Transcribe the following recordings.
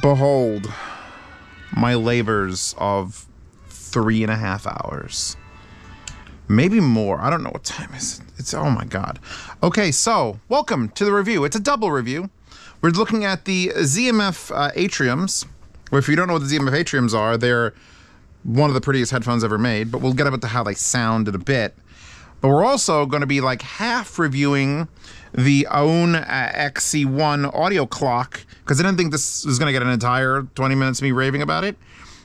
Behold my labors of 3.5 hours. Maybe more. I don't know what time is it. It's, oh my God. Okay, so welcome to the review. It's a double review. We're looking at the ZMF Atriums. Well, if you don't know what the ZMF Atriums are, they're one of the prettiest headphones ever made, but we'll get about to how they sound in a bit. But we're also going to be like half reviewing the Aune XC1 audio clock, because I didn't think this was going to get an entire 20 minutes of me raving about it,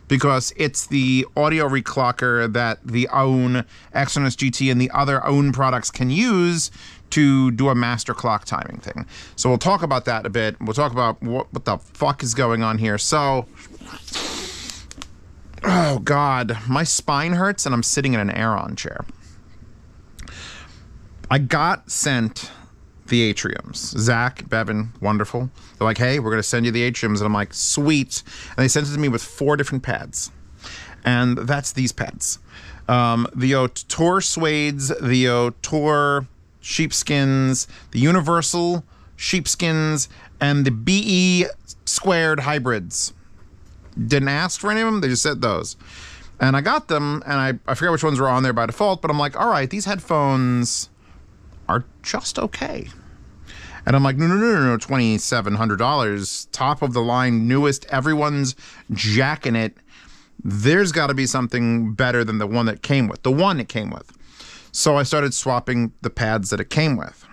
because it's the audio reclocker that the Aune X1s GT and the other Aune products can use to do a master clock timing thing. So we'll talk about that a bit. We'll talk about what the fuck is going on here. So, oh God, my spine hurts and I'm sitting in an Aeron chair. I got sent the Atriums. Zach, Bevan, wonderful. They're like, hey, we're going to send you the Atriums. And I'm like, sweet. And they sent it to me with 4 different pads. And that's these pads. The Auteur Suede's, the Auteur Sheepskins, the Universal Sheepskins, and the BE2 Hybrids. Didn't ask for any of them. They just said those. And I got them, and I forget which ones were on there by default, but I'm like, all right, these headphones are just okay. And I'm like, no, $2,700, top of the line, newest, everyone's jacking it. There's gotta be something better than the one that came with, So I started swapping the pads that it came with.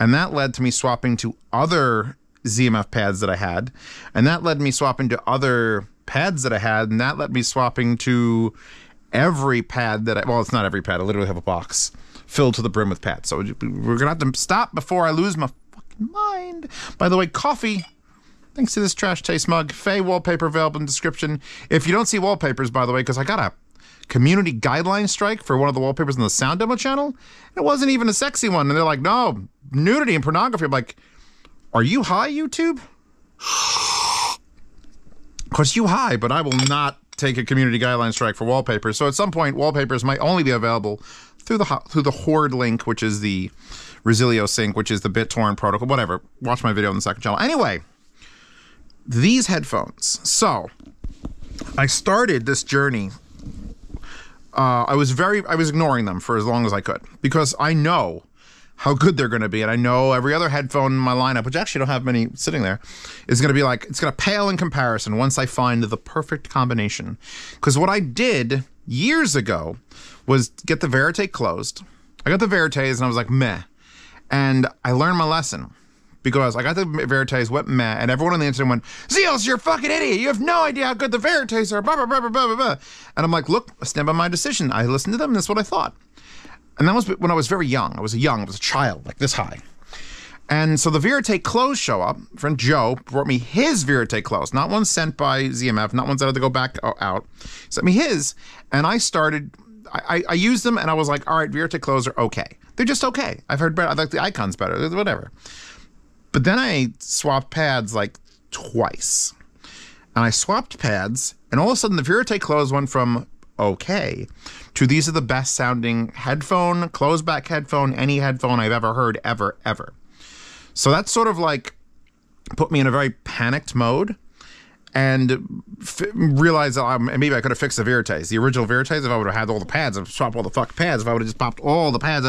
And that led to me swapping to other ZMF pads that I had. And that led me swapping to other pads that I had. And that led me swapping to every pad that well, it's not every pad, I literally have a box filled to the brim with pads. So we're gonna have to stop before I lose my fucking mind. By the way, coffee, thanks to this trash taste mug. Faye wallpaper available in description. If you don't see wallpapers, by the way, because I got a community guideline strike for one of the wallpapers on the Sound Demo channel. It wasn't even a sexy one. And they're like, no, nudity and pornography. I'm like, are you high, YouTube? Of course you high, but I will not take a community guideline strike for wallpapers. So at some point, wallpapers might only be available through the Horde link, which is the Resilio Sync, which is the BitTorrent protocol, whatever. Watch my video on the second channel. Anyway, these headphones. So I started this journey. I was ignoring them for as long as I could because I know how good they're going to be. And I know every other headphone in my lineup, which I actually don't have many sitting there, is going to be like, it's going to pale in comparison once I find the perfect combination. Because what I did years ago was get the Verite Closed. I got the Verites and I was like, meh. And I learned my lesson because I got the Verites, went meh, and everyone on the internet went, Zeals, you're a fucking idiot. You have no idea how good the Verites are, blah, blah, blah, blah, blah, blah. And I'm like, look, I stand by my decision. I listened to them and that's what I thought. And that was when I was very young. I was a child, like this high. And so the Verite Closed show up. Friend Joe brought me his Verite Closed, not one sent by ZMF, not one that I had to go back out. He sent me his, and I started, I used them, and I was like, all right, Verite Closed are okay. They're just okay. I've heard better. I like the Icons better, whatever. But then I swapped pads like twice. And I swapped pads, and all of a sudden the Verite Closed went from okay to these are the best sounding headphone, closed back headphone, any headphone I've ever heard, ever, ever. So that's sort of like put me in a very panicked mode and realized that maybe I could have fixed the Verites, the original Verites, if I would have had all the pads, I'd swap all the fuck pads, if I would have just popped all the pads.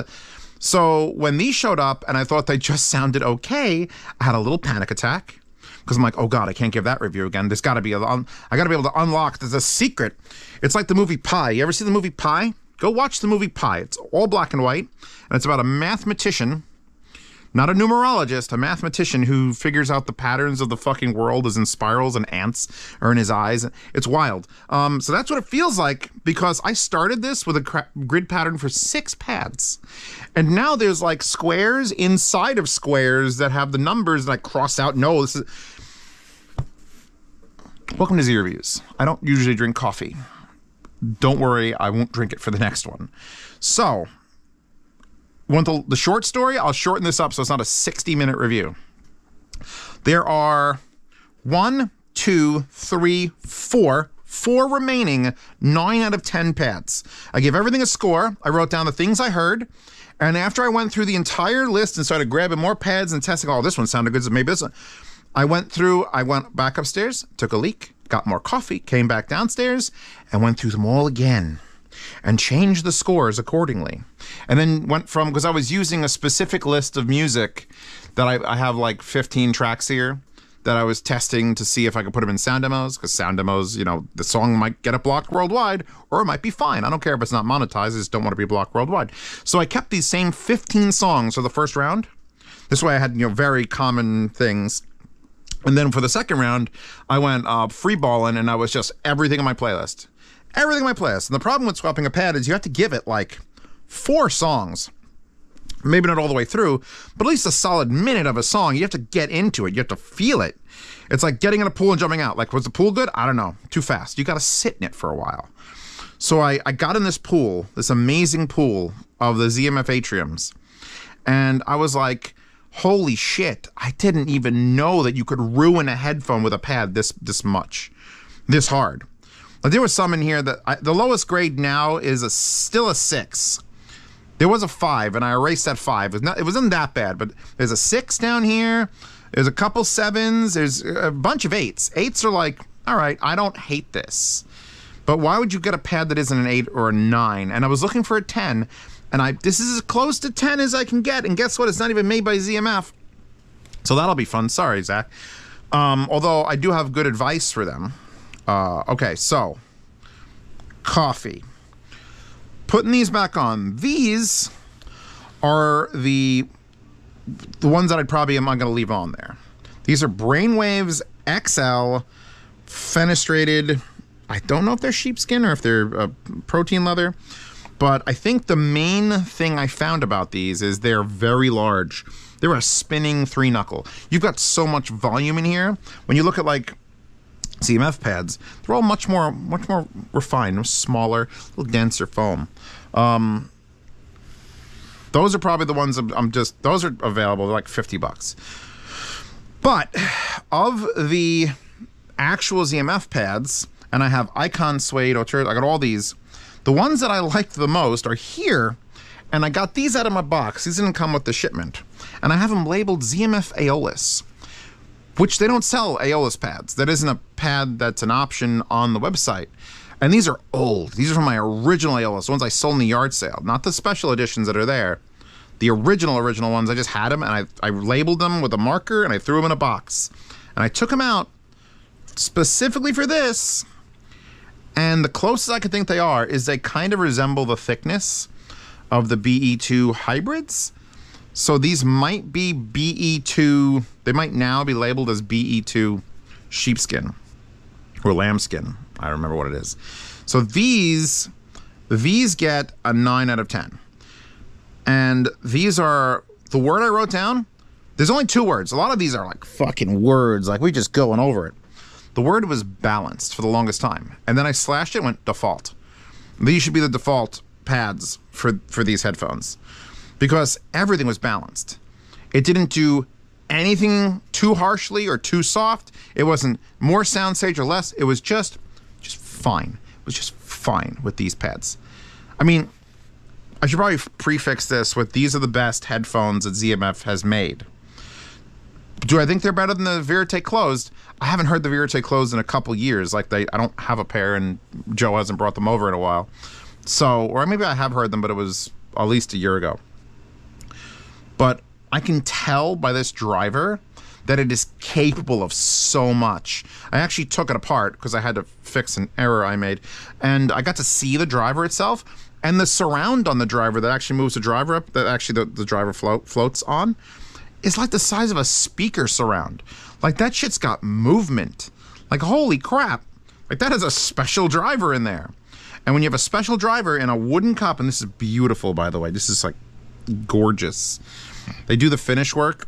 So when these showed up and I thought they just sounded okay, I had a little panic attack because I'm like, oh God, I can't give that review again. There's got to be, I got to be able to unlock, there's a secret. It's like the movie Pi. You ever see the movie Pi? Go watch the movie Pi. It's all black and white, and it's about a mathematician, not a numerologist, a mathematician who figures out the patterns of the fucking world is in spirals and ants are in his eyes. It's wild. So that's what it feels like because I started this with a grid pattern for 6 pads. And now there's like squares inside of squares that have the numbers that I cross out. No, this is... Welcome to Z Reviews. I don't usually drink coffee. Don't worry, I won't drink it for the next one. So... Want the short story? I'll shorten this up so it's not a 60-minute review. There are 4 remaining 9 out of 10 pads. I gave everything a score. I wrote down the things I heard. And after I went through the entire list and started grabbing more pads and testing, oh, this one sounded good, so maybe this one. I went back upstairs, took a leak, got more coffee, came back downstairs, and went through them all again and changed the scores accordingly. And then went from, because I was using a specific list of music that I have like 15 tracks here that I was testing to see if I could put them in sound demos, because sound demos, you know, the song might get it blocked worldwide, or it might be fine. I don't care if it's not monetized, I just don't want to be blocked worldwide. So I kept these same 15 songs for the first round. This way I had, you know, very common things. And then for the second round, I went free balling, and I was just everything in my playlist. Everything in my playlist. And the problem with swapping a pad is you have to give it like 4 songs. Maybe not all the way through, but at least a solid minute of a song. You have to get into it. You have to feel it. It's like getting in a pool and jumping out. Like, was the pool good? I don't know. Too fast. You got to sit in it for a while. So I got in this pool, this amazing pool of the ZMF Atriums. And I was like, holy shit, I didn't even know that you could ruin a headphone with a pad this much, this hard. But there was some in here that the lowest grade now is still a 6. There was a 5, and I erased that 5. It wasn't that bad, but there's a 6 down here. There's a couple 7s. There's a bunch of 8s. 8s are like, all right, I don't hate this. But why would you get a pad that isn't an 8 or a 9? And I was looking for a 10. And this is as close to 10 as I can get. And guess what? It's not even made by ZMF. So that'll be fun. Sorry, Zach. Although I do have good advice for them. Okay, so coffee. Putting these back on. These are the ones that I probably am not going to leave on there. These are Brainwavz XL fenestrated. I don't know if they're sheepskin or if they're protein leather. But I think the main thing I found about these is they're very large. They're a spinning 3-knuckle. You've got so much volume in here. When you look at like ZMF pads, they're all much more refined, smaller, a little denser foam. Those are probably the ones those are available, they're like $50. But of the actual ZMF pads, and I have Icon, Suede, Auture, I got all these. The ones that I liked the most are here, and I got these out of my box. These didn't come with the shipment. And I have them labeled ZMF Aeolus, which they don't sell Aeolus pads. That isn't a pad that's an option on the website. And these are old. These are from my original Aeolus, ones I sold in the yard sale, not the special editions that are there. The original ones, I just had them, and I labeled them with a marker, and I threw them in a box. And I took them out specifically for this. And the closest I could think they are is they kind of resemble the thickness of the BE2 hybrids. So these might be BE2, they might now be labeled as BE2 sheepskin or lambskin. I don't remember what it is. So these get a 9 out of 10. And these are, the word I wrote down, there's only 2 words. A lot of these are like fucking words, like we just going over it. The word was balanced for the longest time. And then I slashed it and went default. These should be the default pads for these headphones. Because everything was balanced. It didn't do anything too harshly or too soft. It wasn't more soundstage or less. It was just fine. It was just fine with these pads. I mean, I should probably prefix this with these are the best headphones that ZMF has made. Do I think they're better than the Verite Closed? I haven't heard the Verite Closed in a couple years. Like I don't have a pair, and Joe hasn't brought them over in a while. So, or maybe I have heard them, but it was at least a year ago. But I can tell by this driver that it is capable of so much. I actually took it apart because I had to fix an error I made, and I got to see the driver itself and the surround on the driver that actually moves the driver up. That actually the driver floats on. It's like the size of a speaker surround. Like that shit's got movement. Like holy crap. Like that is a special driver in there. And when you have a special driver in a wooden cup, and this is beautiful by the way, this is like gorgeous. They do the finish work.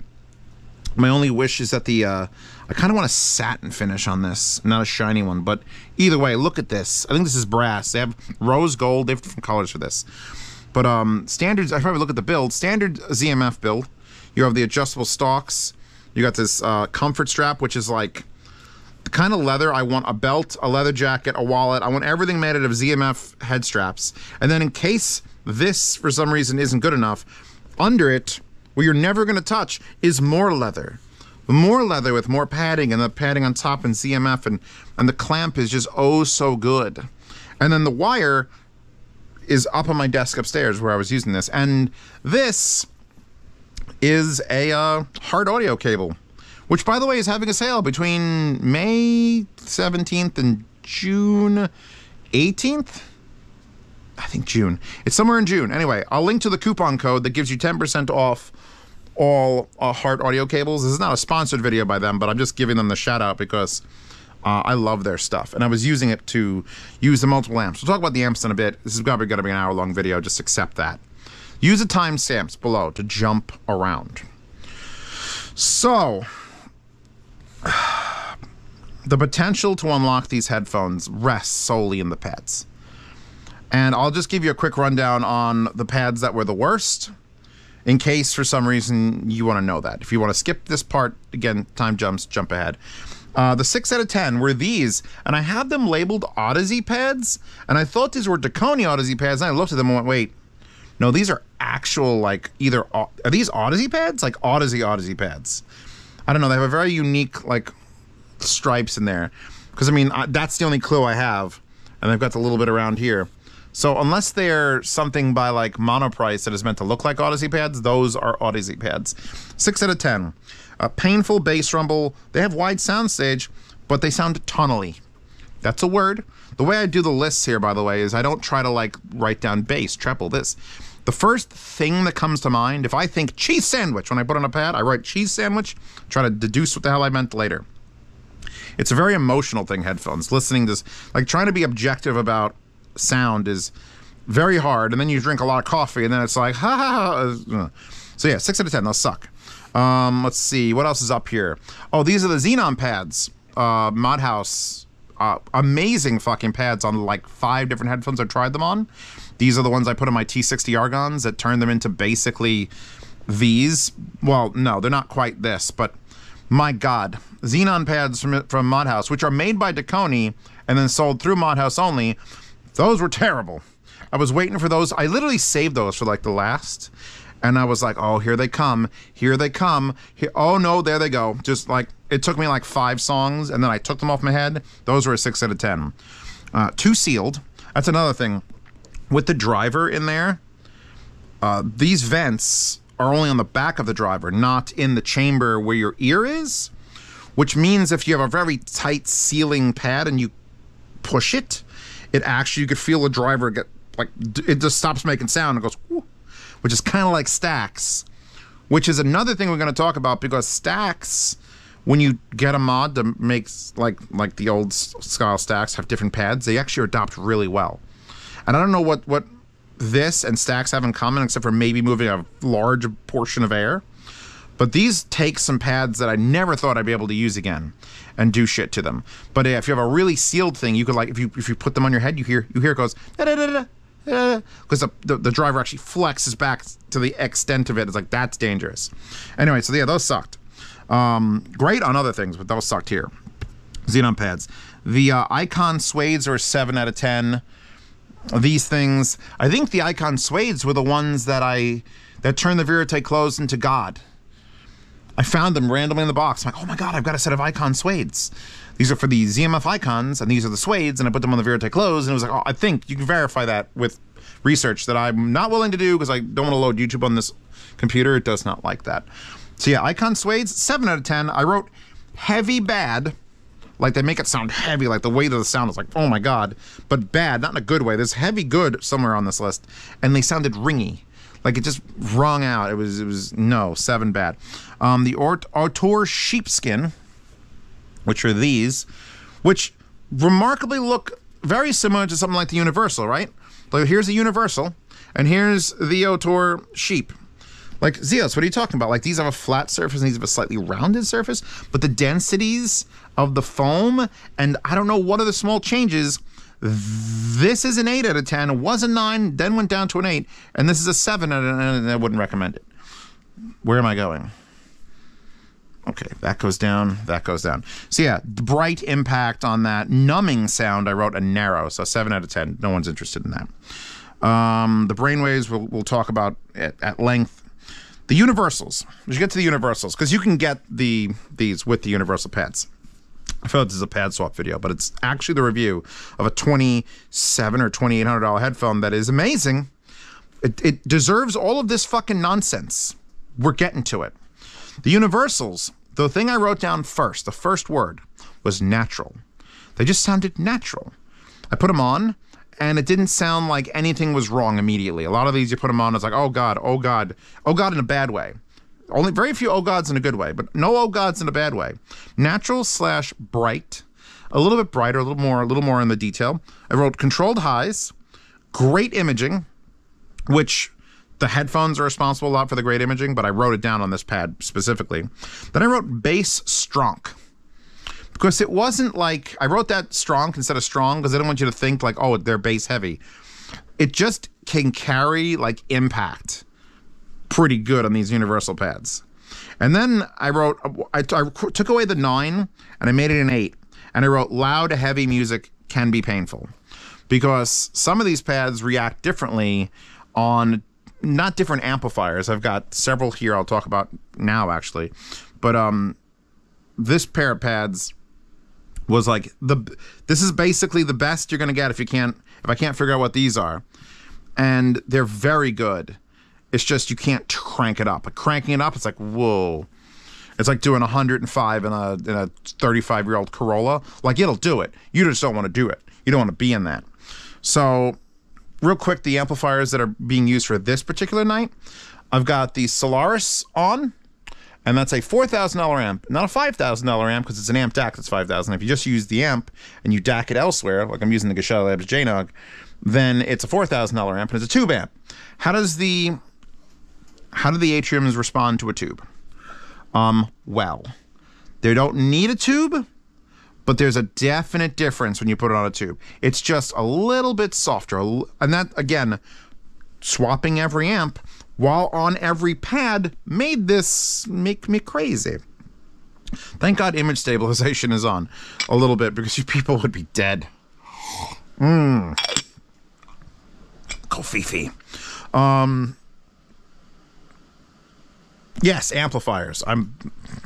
My only wish is that I kind of want a satin finish on this, not a shiny one, but either way, look at this. I think this is brass. They have rose gold, they have different colors for this. But standards, I probably look at the build, standard ZMF build. You have the adjustable stalks. You got this comfort strap, which is like the kind of leather. I want a belt, a leather jacket, a wallet. I want everything made out of ZMF head straps. And then in case this, for some reason, isn't good enough, under it, what you're never going to touch is more leather. more leather with more padding, and the padding on top and ZMF, and the clamp is just oh so good. And then the wire is up on my desk upstairs where I was using this. And this is a Hart Audio cable, which, by the way, is having a sale between May 17th and June 18th. I think June. It's somewhere in June. Anyway, I'll link to the coupon code that gives you 10% off all Hart Audio cables. This is not a sponsored video by them, but I'm just giving them the shout out because I love their stuff. And I was using it to use the multiple amps. We'll talk about the amps in a bit. This is probably going to be an hour-long video. Just accept that. Use the timestamps below to jump around. So, the potential to unlock these headphones rests solely in the pads. And I'll just give you a quick rundown on the pads that were the worst, in case for some reason you want to know that. If you want to skip this part, again, time jumps, jump ahead. The 6 out of 10 were these, and I had them labeled Audeze pads, and I thought these were Dekoni Audeze pads, and I looked at them and went, wait, no, these are actual, like, either, are these Audeze pads? Like, Audeze pads. I don't know, they have a very unique, like, stripes in there. Because, I mean, that's the only clue I have, and I've got a little bit around here. So unless they're something by like Monoprice that is meant to look like Audeze pads, those are Audeze pads. 6 out of 10. A painful bass rumble. They have wide soundstage, but they sound tunnely. That's a word. The way I do the lists here, by the way, is I don't try to like write down bass, treble, this. The first thing that comes to mind, if I think cheese sandwich, when I put on a pad, I write cheese sandwich, try to deduce what the hell I meant later. It's a very emotional thing, headphones. Listening to this, like trying to be objective about sound is very hard, and then you drink a lot of coffee, and then it's like, ha ha ha. So yeah, 6 out of 10, they'll suck. Let's see, what else is up here? Oh, these are the Xenon pads. Mod House, amazing fucking pads on like 5 different headphones I've tried them on. These are the ones I put on my T60 Argons that turned them into basically these. Well, no, they're not quite this, but my God. Xenon pads from Mod House, which are made by Dekoni and then sold through Mod House only. Those were terrible. I was waiting for those. I literally saved those for like the last. And I was like, oh, here they come. Here they come. Here, oh, no, there they go. Just like, it took me like 5 songs, and then I took them off my head. Those were a 6 out of 10. Too sealed. That's another thing. With the driver in there, these vents are only on the back of the driver, not in the chamber where your ear is. Which means if you have a very tight sealing pad and you push it, it actually, you could feel the driver get, like, it just stops making sound and goes, whoo, which is kind of like stacks, which is another thing we're going to talk about, because stacks, when you get a mod to make, like the old style stacks have different pads, they actually adopt really well. And I don't know what this and stacks have in common, except for maybe moving a large portion of air. But these take some pads that I never thought I'd be able to use again and do shit to them. But if you have a really sealed thing, you could, like, if you put them on your head, you hear it goes da-da-da-da, because the driver actually flexes back to the extent of it. It's like, that's dangerous. Anyway, so yeah, those sucked. Great on other things, but those sucked here. Xenon pads. The Icon Suedes are 7 out of 10. These things, I think the Icon Suedes were the ones that turned the Verite Closed into God. I found them randomly in the box. I'm like, oh my God, I've got a set of Icon Suedes. These are for the ZMF Icons, and these are the Suedes, and I put them on the Verite Closed, and it was like, oh, I think you can verify that with research that I'm not willing to do because I don't want to load YouTube on this computer. It does not like that. So yeah, Icon Suedes, 7 out of 10. I wrote heavy bad, like they make it sound heavy, like the weight of the sound is like, oh my God, but bad, not in a good way. There's heavy good somewhere on this list, and they sounded ringy. Like, it just wrung out. It was no, 7 bad. The Auteur Sheepskin, which are these, which remarkably look very similar to something like the Universal, right? Like, here's the Universal, and here's the Auteur Sheep. Like, Zeos, what are you talking about? Like, these have a flat surface, and these have a slightly rounded surface, but the densities of the foam, and I don't know what are the small changes. This is an 8 out of 10, it was a 9, then went down to an 8, and this is a 7 out of 10, and I wouldn't recommend it. Where am I going? Okay, that goes down, that goes down. So yeah, bright impact on that numbing sound, I wrote a narrow, so 7 out of 10, no one's interested in that. The Brainwavz, we'll talk about it at length. The universals. We should get to the universals because you can get these with the universal pads. I feel like this is a pad swap video, but it's actually the review of a $2,700 or $2,800 headphone that is amazing. It deserves all of this fucking nonsense. We're getting to it. The universals, the thing I wrote down first, the first word, was natural. They just sounded natural. I put them on, and it didn't sound like anything was wrong immediately. A lot of these, you put them on, it's like, oh God in a bad way. Only very few oh gods in a good way, but no oh gods in a bad way. Natural / bright, a little bit brighter, a little more in the detail. I wrote controlled highs, great imaging, which the headphones are responsible a lot for the great imaging, but I wrote it down on this pad specifically. Then I wrote bass strong, because it wasn't like, I wrote that strong instead of strong because I didn't want you to think like, oh, they're bass heavy. It just can carry like impact pretty good on these universal pads. And then I wrote, I took away the 9 and I made it an 8. And I wrote loud, heavy music can be painful, because some of these pads react differently on not different amplifiers. I've got several here I'll talk about now actually, but this pair of pads was like this is basically the best you're gonna get if I can't figure out what these are, and they're very good. It's just you can't crank it up. Cranking it up, it's like, whoa. It's like doing 105 in a 35-year-old Corolla. Like, it'll do it. You just don't want to do it. You don't want to be in that. So, real quick, the amplifiers that are being used for this particular night, I've got the Solaris on, and that's a $4,000 amp, not a $5,000 amp, because it's an amp DAC that's $5,000. If you just use the amp and you DAC it elsewhere, like I'm using the Gashel Labs JNog, then it's a $4,000 amp, and it's a tube amp. How do the atriums respond to a tube? Well, they don't need a tube, but there's a definite difference when you put it on a tube. It's just a little bit softer. And that, again, swapping every amp while on every pad made this make me crazy. Thank God image stabilization is on a little bit, because you people would be dead. Mmm. Kofifi. Yes, amplifiers.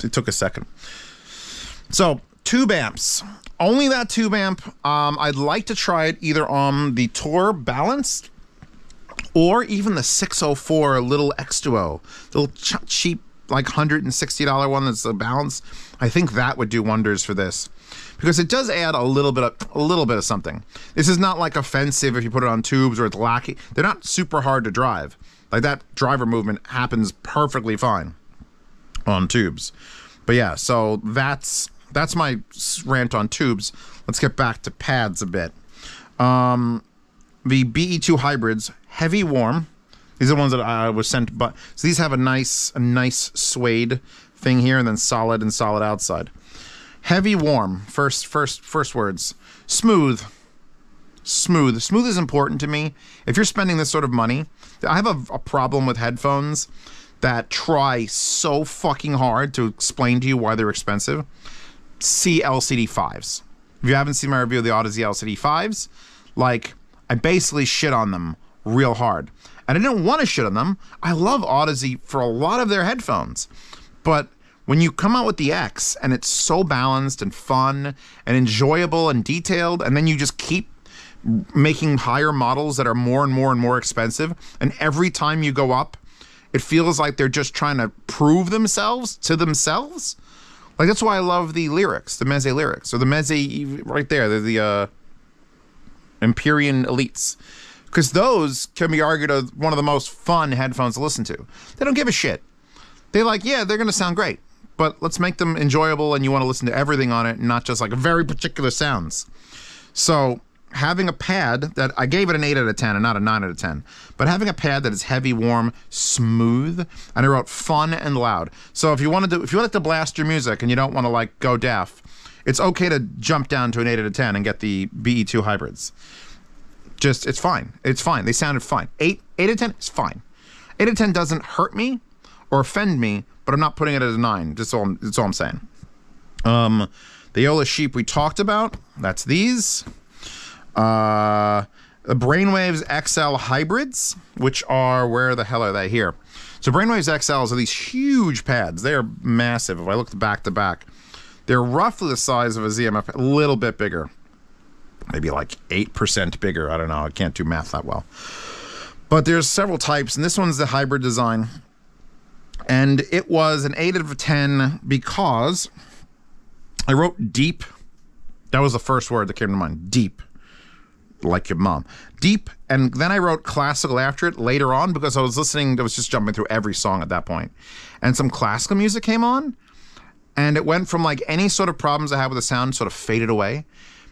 It took a second. So, tube amps. Only that tube amp. I'd like to try it either on the Tour Balanced or even the 604 Little X2O. The little cheap, like $160 one that's the Balanced. I think that would do wonders for this, because it does add a little bit of something. This is not like offensive if you put it on tubes or it's lacking. They're not super hard to drive. Like, that driver movement happens perfectly fine on tubes. But yeah, so that's my rant on tubes. Let's get back to pads a bit. The BE2 Hybrids, heavy warm. These are the ones that I was sent, but so these have a nice suede thing here, and then solid and solid outside. Heavy warm, first words. Smooth. Smooth. Smooth is important to me. If you're spending this sort of money, I have a problem with headphones that try so fucking hard to explain to you why they're expensive. See LCD-5s. If you haven't seen my review of the Audeze LCD-5s, like, I basically shit on them real hard. And I didn't want to shit on them. I love Audeze for a lot of their headphones. But when you come out with the X and it's so balanced and fun and enjoyable and detailed, and then you just keep making higher models that are more and more and more expensive, and every time you go up, it feels like they're just trying to prove themselves to themselves. Like, that's why I love the lyrics, the Meze lyrics, or the Meze right there, they're the Empyrean Elites, because those can be argued as one of the most fun headphones to listen to. They don't give a shit. They're like, yeah, they're gonna sound great, but let's make them enjoyable, and you want to listen to everything on it, and not just like very particular sounds. So, having a pad that, I gave it an 8 out of 10 and not a 9 out of 10, but having a pad that is heavy, warm, smooth, and I wrote fun and loud. So if you want to blast your music and you don't want to like go deaf, it's okay to jump down to an 8 out of 10 and get the BE2 Hybrids. Just, it's fine. It's fine. They sounded fine. 8 out of 10 is fine. 8 out of 10 doesn't hurt me or offend me, but I'm not putting it at a 9. That's all I'm saying. The Aola Sheep we talked about, that's these. The Brainwavz XL Hybrids, which are, where the hell are they here? So Brainwavz XLs are these huge pads. They are massive. If I look back to back, they're roughly the size of a ZMF, a little bit bigger. Maybe like 8% bigger. I don't know. I can't do math that well. But there's several types, and this one's the hybrid design. And it was an 8 out of 10 because I wrote deep. That was the first word that came to mind. Deep. Like your mom. Deep. And then I wrote classical after it later on because I was listening. I was just jumping through every song at that point. And some classical music came on. And it went from like any sort of problems I had with the sound sort of faded away.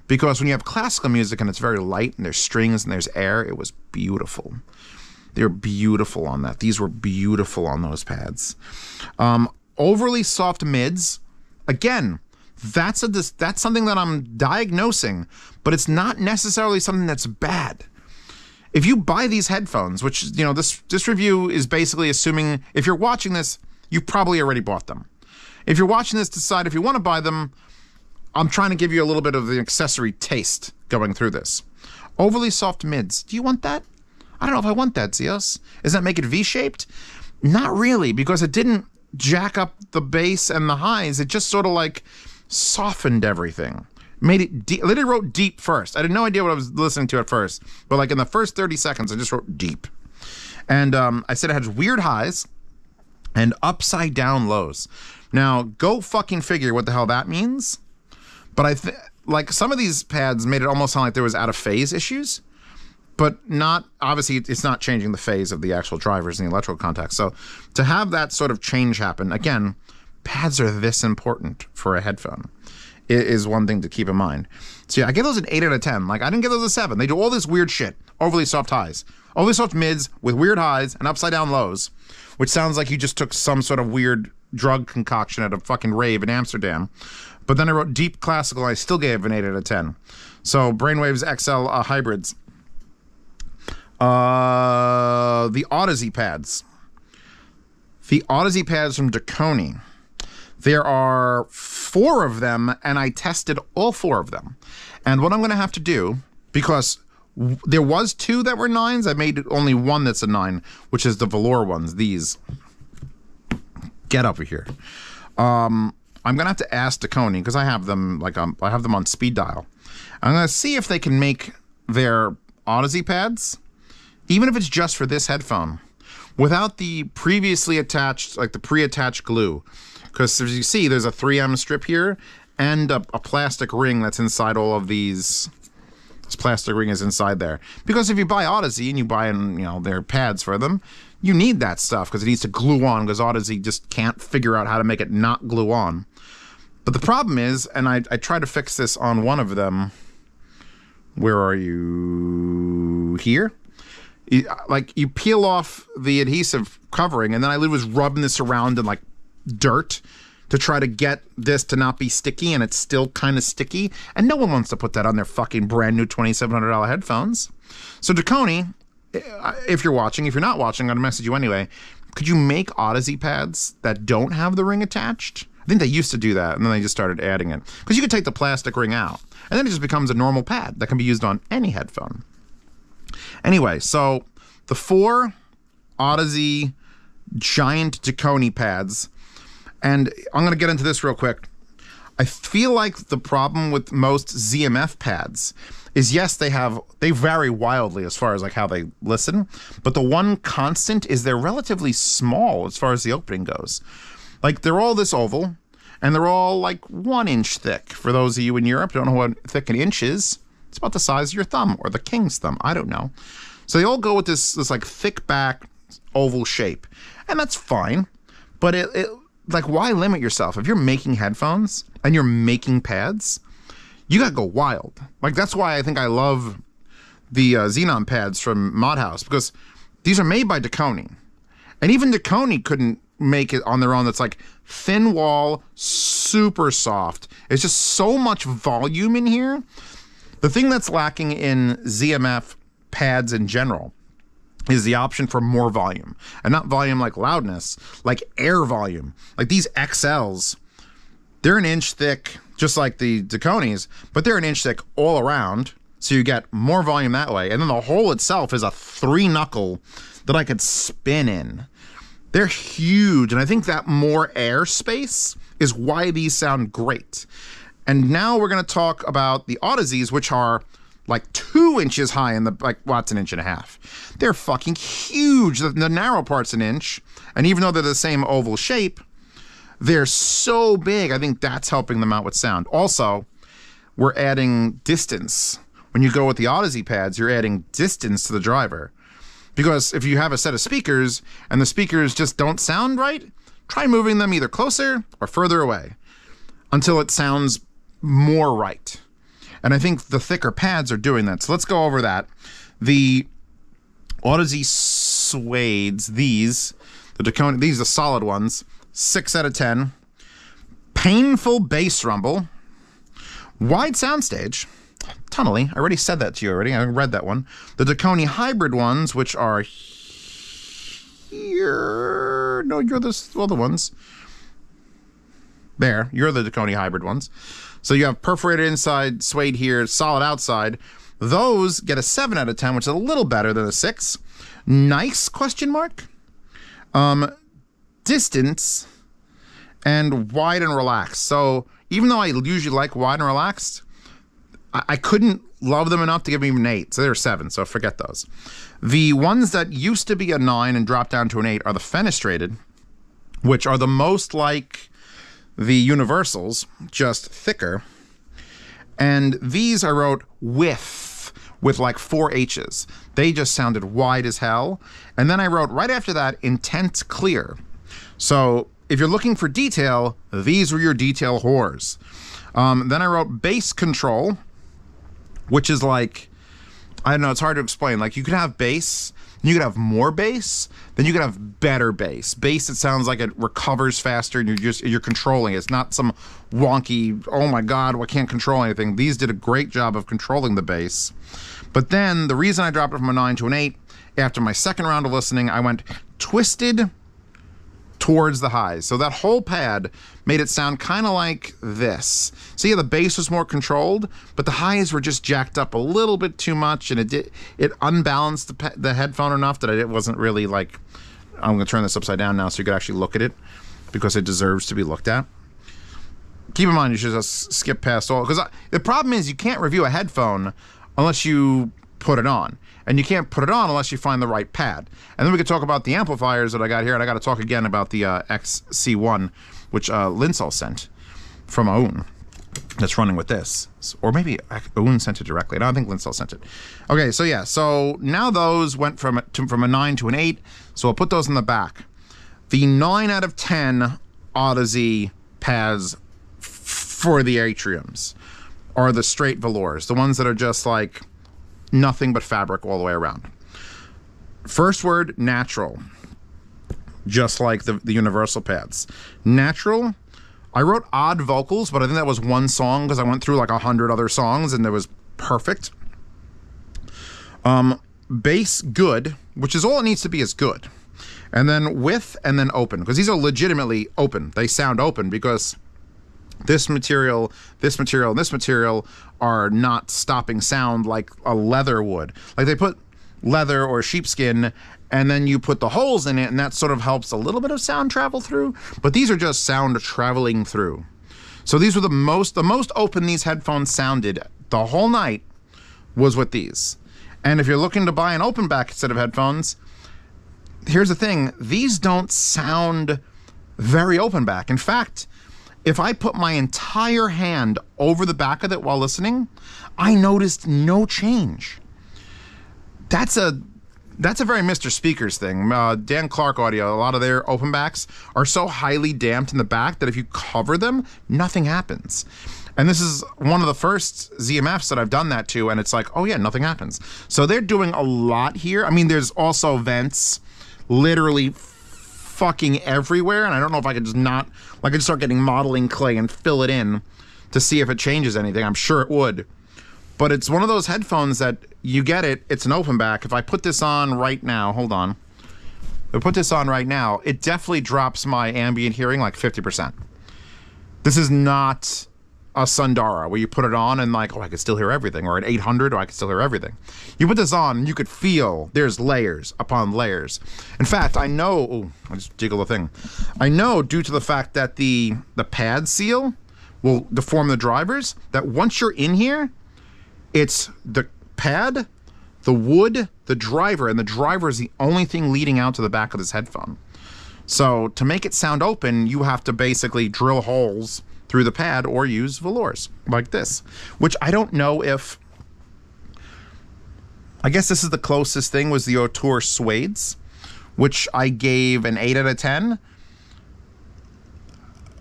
Because when you have classical music and it's very light and there's strings and there's air, it was beautiful. They're beautiful on that. These were beautiful on those pads. Overly soft mids. Again, that's something that I'm diagnosing, but it's not necessarily something that's bad. If you buy these headphones, which, you know, this review is basically assuming, if you're watching this, you probably already bought them. If you're watching this, decide if you want to buy them. I'm trying to give you a little bit of the accessory taste going through this. Overly soft mids. Do you want that? I don't know if I want that, Zios. Does that make it V-shaped? Not really, because it didn't jack up the bass and the highs. It just sort of like softened everything. Made it deep. I literally wrote deep first. I had no idea what I was listening to at first. But like in the first 30 seconds, I just wrote deep. And I said it had weird highs and upside down lows. Now, go fucking figure what the hell that means. But I think, like, some of these pads made it almost sound like there was out of phase issues, but not, obviously it's not changing the phase of the actual drivers and the electrical contacts. So to have that sort of change happen, again, pads are this important for a headphone. It is one thing to keep in mind. So yeah, I give those an 8 out of 10. Like, I didn't give those a 7. They do all this weird shit. Overly soft highs. Overly soft mids with weird highs and upside down lows, which sounds like you just took some sort of weird drug concoction at a fucking rave in Amsterdam. But then I wrote deep classical, and I still gave an 8 out of 10. So Brainwavz XL hybrids. The Audeze pads. The Audeze pads from Dekoni. There are 4 of them, and I tested all 4 of them. And what I'm going to have to do, because there was 2 that were 9s, I made only 1 that's a 9, which is the Velour ones, these. Get over here. I'm gonna have to ask Dekoni because I have them like I have them on speed dial. I'm gonna see if they can make their Audeze pads, even if it's just for this headphone, without the previously attached, like the pre-attached glue. Because as you see, there's a 3M strip here and a plastic ring that's inside all of these. This plastic ring is inside there because if you buy Audeze and you buy their pads for them. You need that stuff because it needs to glue on because Audeze just can't figure out how to make it not glue on. But the problem is, and I tried to fix this on one of them. Where are you? Here? You peel off the adhesive covering, and then I was rubbing this around in like dirt to try to get this to not be sticky, and it's still kind of sticky. And no one wants to put that on their fucking brand new $2,700 headphones. So Dekoni, if you're watching, if you're not watching, I'm going to message you anyway. Could you make Audeze pads that don't have the ring attached? I think they used to do that, and then they just started adding it. Because you could take the plastic ring out, and then it just becomes a normal pad that can be used on any headphone. Anyway, so the 4 Audeze giant Dekoni pads, and I'm going to get into this real quick. I feel like the problem with most ZMF pads is, yes, they vary wildly as far as like how they listen, but the one constant is they're relatively small as far as the opening goes. Like, they're all this oval, and they're all like 1 inch thick. For those of you in Europe who don't know what thick an inch is, it's about the size of your thumb or the king's thumb. I don't know. So they all go with this like thick back oval shape, and that's fine, but it like, why limit yourself? If you're making headphones and you're making pads, you gotta go wild. Like, that's why I think I love the Xenon pads from Mod House, because these are made by Dekoni. And even Dekoni couldn't make it on their own. That's like thin wall, super soft. It's just so much volume in here. The thing that's lacking in ZMF pads in general is the option for more volume. And not volume like loudness, like air volume. Like these XLs, they're an inch thick, just like the Dekonis, but they're an inch thick all around, so you get more volume that way. And then the hole itself is a 3-knuckle that I could spin in. They're huge, and I think that more air space is why these sound great. And now we're going to talk about the Audezes, which are like 2 inches high in the, like, well, it's 1.5 inches. They're fucking huge. The narrow part's 1 inch, and even though they're the same oval shape, they're so big. I think that's helping them out with sound. Also, we're adding distance. When you go with the Audeze pads, you're adding distance to the driver. Because if you have a set of speakers and the speakers just don't sound right, try moving them either closer or further away until it sounds more right. And I think the thicker pads are doing that. So let's go over that. The Audeze suedes, the Dekoni, these are the solid ones, 6 out of 10. Painful bass rumble, wide soundstage, tunneling. I already said that to you already. I read that one. The Dekoni Hybrid ones, which are here. No, you're the other ones. There, you're the Dekoni Hybrid ones. So you have perforated inside, suede here, solid outside. Those get a 7 out of 10, which is a little better than a 6. Nice question mark. Distance and wide and relaxed. So even though I usually like wide and relaxed, I couldn't love them enough to give them an 8. So they're 7, so forget those. The ones that used to be a 9 and dropped down to an 8 are the fenestrated, which are the most like the universals, just thicker. And these I wrote with like 4 H's. They just sounded wide as hell. And then I wrote right after that, intense clear. So if you're looking for detail, these were your detail whores. Then I wrote bass control, which is like, I don't know, it's hard to explain. Like, you could have bass, you could have more bass, then you could have better bass. Bass, it sounds like it recovers faster and you're controlling it. It's not some wonky, oh my God, I can't control anything. These did a great job of controlling the bass. But then the reason I dropped it from a 9 to an 8, after my second round of listening, I went twisted towards the highs. So that whole pad made it sound kind of like this. So yeah, the bass was more controlled, but the highs were just jacked up a little bit too much, and it unbalanced the headphone enough that it wasn't really like, I'm gonna turn this upside down now so you could actually look at it, because it deserves to be looked at. Keep in mind, you should just skip past all, because the problem is you can't review a headphone unless you put it on. And you can't put it on unless you find the right pad. And then we could talk about the amplifiers that I got here, and I got to talk again about the XC1, which Linsol sent from Aune, that's running with this. Or maybe Aune sent it directly. No, I think Linsol sent it. Okay, so yeah, so now those went from a 9 to an 8, so I'll put those in the back. The 9 out of 10 Audeze pads for the Atriums are the straight velours, the ones that are just like nothing but fabric all the way around. First word, natural. Just like the universal pads. Natural. I wrote odd vocals, but I think that was one song because I went through like 100 other songs and it was perfect. Bass, good, which is all it needs to be is good. And then width and then open, because these are legitimately open. They sound open because this material, this material, and this material are not stopping sound like a leather would. Like, they put leather or sheepskin, and then you put the holes in it, and that sort of helps a little bit of sound travel through, but these are just sound traveling through. So these were the most open these headphones sounded the whole night was with these. And if you're looking to buy an open back set of headphones, here's the thing, these don't sound very open back. In fact, if I put my entire hand over the back of it while listening, I noticed no change. That's a very Mr. Speakers thing. Dan Clark Audio, a lot of their open backs are so highly damped in the back that if you cover them, nothing happens. And this is one of the first ZMFs that I've done that to, and it's like, oh yeah, nothing happens. So they're doing a lot here. I mean, there's also vents, literally fucking everywhere, and I don't know if I could just not, like, I just start getting modeling clay and fill it in to see if it changes anything. I'm sure it would, but it's one of those headphones that you get it, it's an open back. If I put this on right now, hold on, if I put this on right now, it definitely drops my ambient hearing like 50%. This is not a Sundara, where you put it on and like, oh, I could still hear everything, or an 800, oh, I could still hear everything. You put this on and you could feel there's layers upon layers. In fact, I know, oh, I just jiggle the thing. I know due to the fact that the pad seal will deform the drivers, that once you're in here, it's the pad, the wood, the driver, and the driver is the only thing leading out to the back of this headphone. So to make it sound open, you have to basically drill holes through the pad or use velours like this, which I don't know if, I guess this is the closest thing was the Autour Suede's, which I gave an 8 out of 10.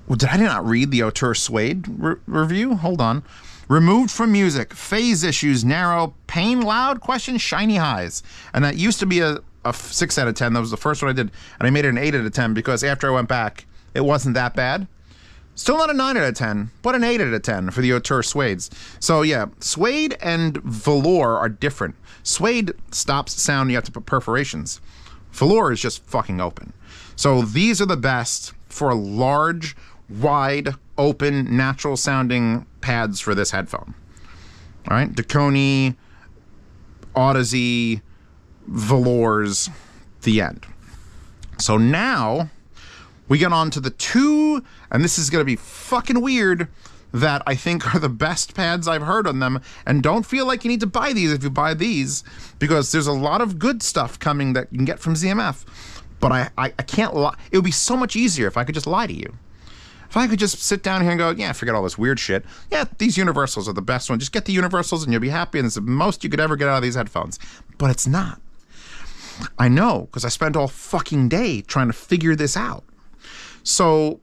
Well, did I not read the Autour Suede review? Hold on. Removed from music, phase issues, narrow, pain, loud, question, shiny highs. And that used to be a 6 out of 10. That was the first one I did. And I made it an 8 out of 10 because after I went back, it wasn't that bad. Still not a 9 out of 10, but an 8 out of 10 for the Autour Suede's. So yeah, Suede and Velour are different. Suede stops sound, you have to put perforations. Velour is just fucking open. So these are the best for large, wide, open, natural sounding pads for this headphone. All right, Dekoni, Audeze, Velours, the end. So now we get on to the two, and this is going to be fucking weird, that I think are the best pads I've heard on them. And don't feel like you need to buy these if you buy these, because there's a lot of good stuff coming that you can get from ZMF. But I can't lie. It would be so much easier if I could just lie to you. If I could just sit down here and go, yeah, forget all this weird shit. Yeah, these universals are the best one. Just get the universals and you'll be happy. And it's the most you could ever get out of these headphones. But it's not. I know, because I spent all fucking day trying to figure this out. So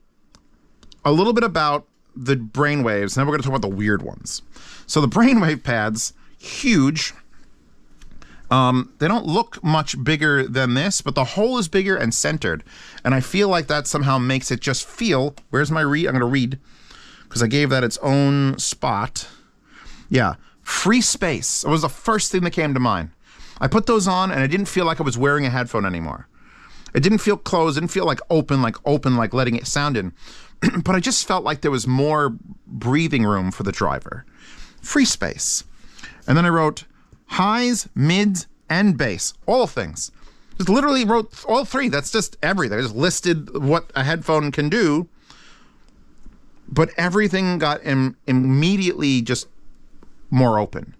a little bit about the Brainwavz. Now we're going to talk about the weird ones. So the Brainwavz pads, huge. They don't look much bigger than this, but the hole is bigger and centered. And I feel like that somehow makes it just feel, where's my read? I'm going to read because I gave that its own spot. Yeah. Free space. It was the first thing that came to mind. I put those on and I didn't feel like I was wearing a headphone anymore. It didn't feel closed. It didn't feel like open, like letting it sound in. But I just felt like there was more breathing room for the driver. Free space. And then I wrote highs, mids, and bass. All things. Just literally wrote all three. That's just everything. I just listed what a headphone can do. But everything got immediately just more open.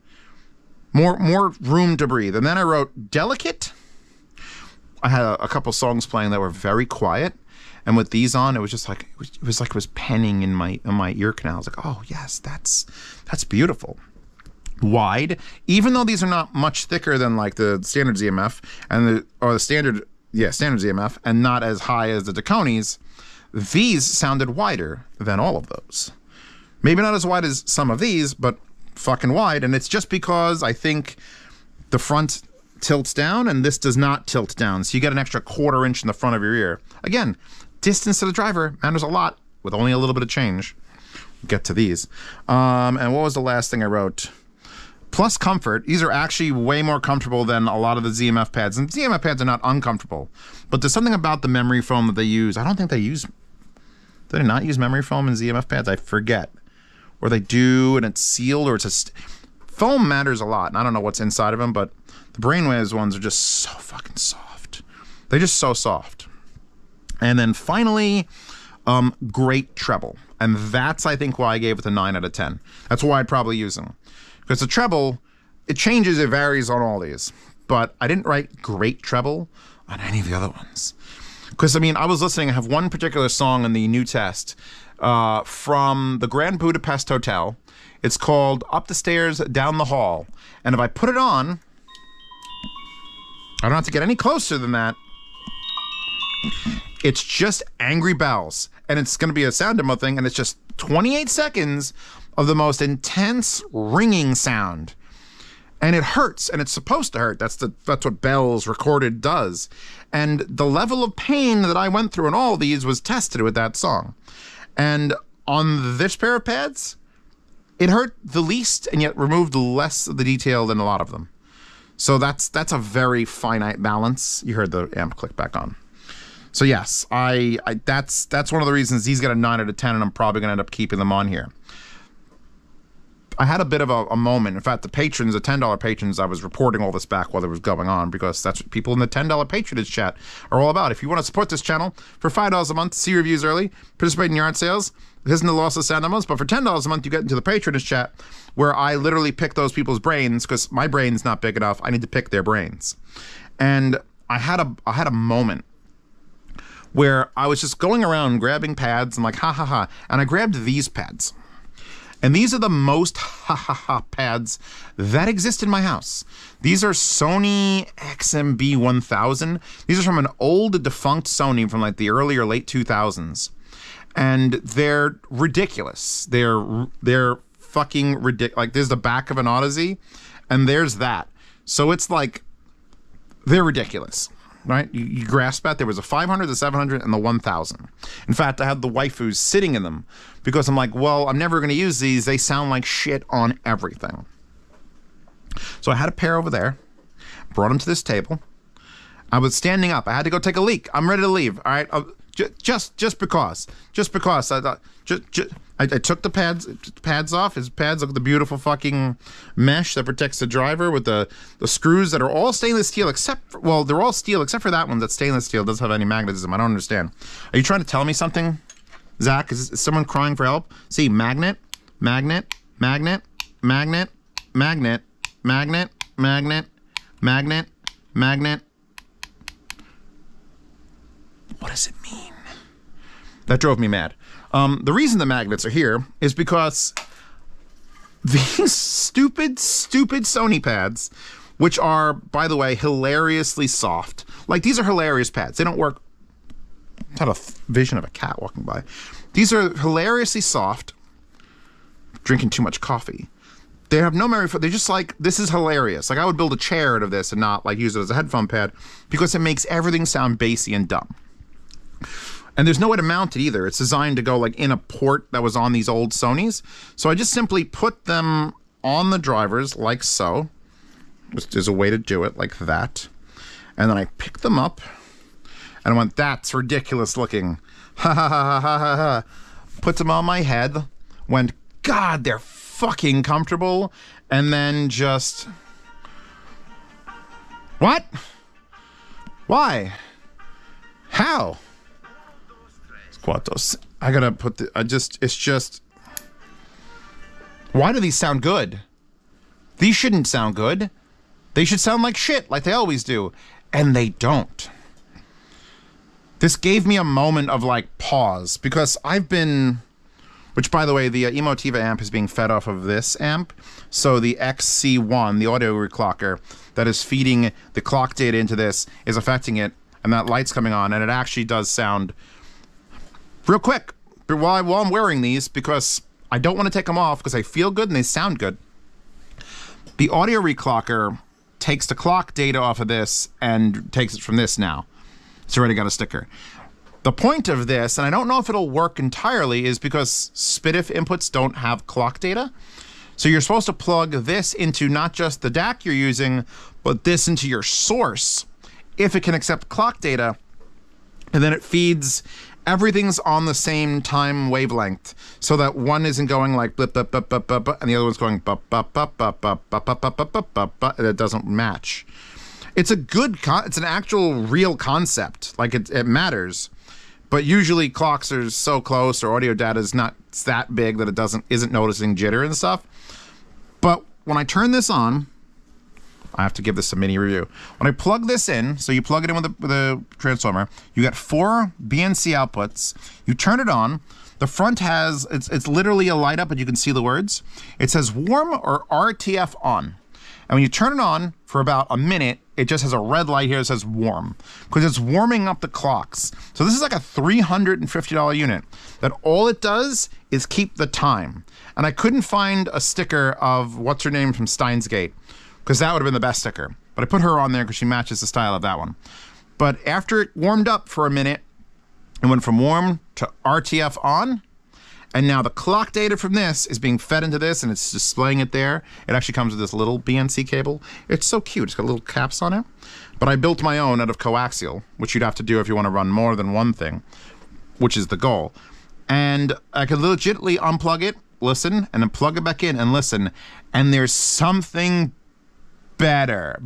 More room to breathe. And then I wrote delicate. I had a couple songs playing that were very quiet. And with these on, it was just like, it was penning in my ear canal. I was like, oh yes, that's beautiful. Wide, even though these are not much thicker than like the standard ZMF and the standard ZMF, and not as high as the Dekoni's, these sounded wider than all of those. Maybe not as wide as some of these, but fucking wide. And it's just because I think the front tilts down and this does not tilt down, so you get an extra 1/4 inch in the front of your ear. Again, distance to the driver matters a lot with only a little bit of change. We'll get to these. And what was the last thing I wrote? Plus comfort. These are actually way more comfortable than a lot of the ZMF pads. And ZMF pads are not uncomfortable, but there's something about the memory foam that they use. I don't think they use... Do they not use memory foam in ZMF pads? I forget. Or they do and it's sealed, or it's a... Foam matters a lot, and I don't know what's inside of them, but the Brainwavz ones are just so fucking soft. They're just so soft. And then finally, great treble. And that's, I think, why I gave it a 9 out of 10. That's why I'd probably use them. Because the treble, it changes, it varies on all these. But I didn't write great treble on any of the other ones. Because, I mean, I was listening, I have one particular song in the new test from the Grand Budapest Hotel. It's called Up the Stairs, Down the Hall. And if I put it on, I don't have to get any closer than that. It's just Angry Bells. And it's going to be a sound demo thing, and it's just 28 seconds of the most intense ringing sound. And it hurts, and it's supposed to hurt. That's what bells recorded does. And the level of pain that I went through in all these was tested with that song. And on this pair of pads, it hurt the least and yet removed less of the detail than a lot of them. So that's a very finite balance. You heard the amp click back on. So yes, that's one of the reasons these got a 9 out of 10, and I'm probably gonna end up keeping them on here. I had a bit of a moment. In fact, the patrons, the $10 patrons, I was reporting all this back while it was going on, because that's what people in the $10 patronage chat are all about. If you want to support this channel for $5 a month, see reviews early, participate in yard sales, listen to Lossless Animals, but for $10 a month, you get into the patronage chat where I literally pick those people's brains, because my brain's not big enough. I need to pick their brains. And I had a moment where I was just going around grabbing pads and like, ha, ha, ha. And I grabbed these pads. And these are the most ha, ha, ha pads that exist in my house. These are Sony XB1000. These are from an old defunct Sony from like the early or late 2000s. And they're ridiculous. They're fucking ridiculous. Like, there's the back of an Audeze and there's that. So it's like, they're ridiculous. Right? You grasp that. There was a 500, the 700, and the 1000. In fact, I had the waifus sitting in them because I'm like, well, I'm never going to use these. They sound like shit on everything. So I had a pair over there, brought them to this table. I was standing up. I had to go take a leak. I'm ready to leave. All right. Just because I thought, I took the pads off. His pads, look at the beautiful fucking mesh that protects the driver with the screws that are all stainless steel, except for, well, they're all steel except for that one that's stainless steel. It doesn't have any magnetism. I don't understand. Are you trying to tell me something, Zach? Is someone crying for help? See, magnet. What does it mean? That drove me mad. The reason the magnets are here is because these stupid Sony pads, which are, by the way, hilariously soft. Like, these are hilarious pads. They don't work. I had a vision of a cat walking by. These are hilariously soft. Drinking too much coffee. They have no memory for it. They're just like, this is hilarious. Like, I would build a chair out of this and not like use it as a headphone pad because it makes everything sound bassy and dumb. And there's no way to mount it either. It's designed to go like in a port that was on these old Sonys. So I just simply put them on the drivers like so. There's a way to do it like that. And then I picked them up and I went, that's ridiculous looking. Ha ha ha ha ha ha. Put them on my head. Went, God, they're fucking comfortable. And then just, what? Why? How? Squatos. I gotta put the, I just, it's just, why do these sound good? These shouldn't sound good. They should sound like shit, like they always do. And they don't. This gave me a moment of like pause, because I've been, which, by the way, the Emotiva amp is being fed off of this amp. So the XC1, the audio reclocker that is feeding the clock data into this, is affecting it, and that light's coming on, and it actually does sound real quick. But while I'm wearing these, because I don't want to take them off because I feel good and they sound good, the audio reclocker takes the clock data off of this and takes it from this now. It's already got a sticker. The point of this, and I don't know if it'll work entirely, is because SPDIF inputs don't have clock data. So you're supposed to plug this into not just the DAC you're using, but this into your source, if it can accept clock data. And then it feeds, everything's on the same time wavelength, so that one isn't going like blip, blip, blip, blip, blip, and the other one's going bup, bup, bup, bup, bup, bup, bup, bup, bup, bup, bup, and it doesn't match. It's a good, it's an actual real concept. Like, it matters. But usually clocks are so close, or audio data is not that big that it isn't noticing jitter and stuff. But when I turn this on, I have to give this a mini review. When I plug this in, so you plug it in with the transformer, you got 4 BNC outputs. You turn it on. The front has, it's literally a light up, and you can see the words. It says warm or RTF on. And when you turn it on for about a minute, it just has a red light here that says warm, because it's warming up the clocks. So this is like a $350 unit that all it does is keep the time. And I couldn't find a sticker of what's her name from Steins Gate, because that would have been the best sticker. But I put her on there because she matches the style of that one. But after it warmed up for a minute, it went from warm to RTF on. And now the clock data from this is being fed into this, and it's displaying it there. It actually comes with this little BNC cable. It's so cute. It's got little caps on it. But I built my own out of coaxial, which you'd have to do if you want to run more than one thing, which is the goal. And I could legitimately unplug it listen, and then plug it back in and listen, and there's something better.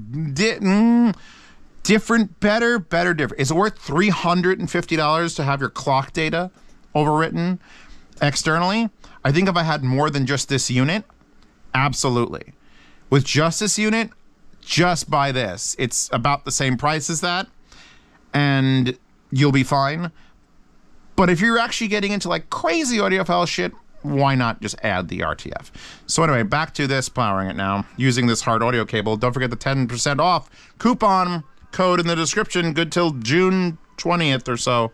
Different, better, different. Is it worth $350 to have your clock data overwritten externally? I think if I had more than just this unit, absolutely. With just this unit, just buy this. It's about the same price as that, and you'll be fine. But if you're actually getting into like crazy audiophile shit, why not just add the RTF? So anyway, back to this, powering it now, using this Hart Audio cable. Don't forget the 10% off coupon code in the description, good till June 20th or so.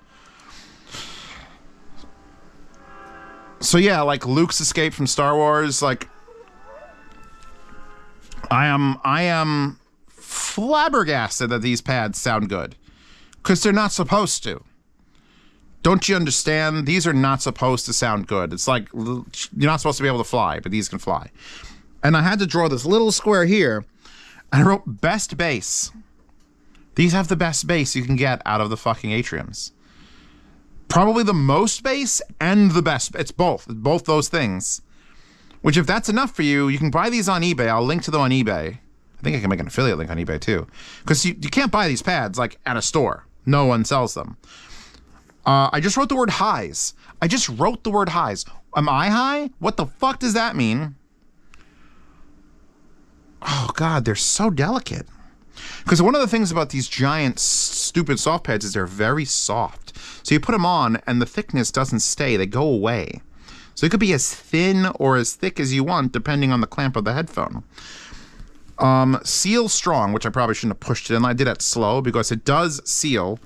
So yeah, like Luke's escape from Star Wars, like I am flabbergasted that these pads sound good, because they're not supposed to. Don't you understand? These are not supposed to sound good. It's like, you're not supposed to be able to fly, but these can fly. And I had to draw this little square here, and I wrote best bass. These have the best bass you can get out of the fucking Atriums. Probably the most bass and the best. It's both. Both those things. Which, if that's enough for you, you can buy these on eBay. I'll link to them on eBay. I think I can make an affiliate link on eBay, too. Because you can't buy these pads, like, at a store. No one sells them. I just wrote the word highs. I just wrote the word highs. Am I high? What the fuck does that mean? Oh, God, they're so delicate. Because one of the things about these giant, stupid soft pads is they're very soft. So you put them on, and the thickness doesn't stay. They go away. So it could be as thin or as thick as you want, depending on the clamp of the headphone. Seal strong, which I probably shouldn't have pushed it in. I did that slow because it does seal.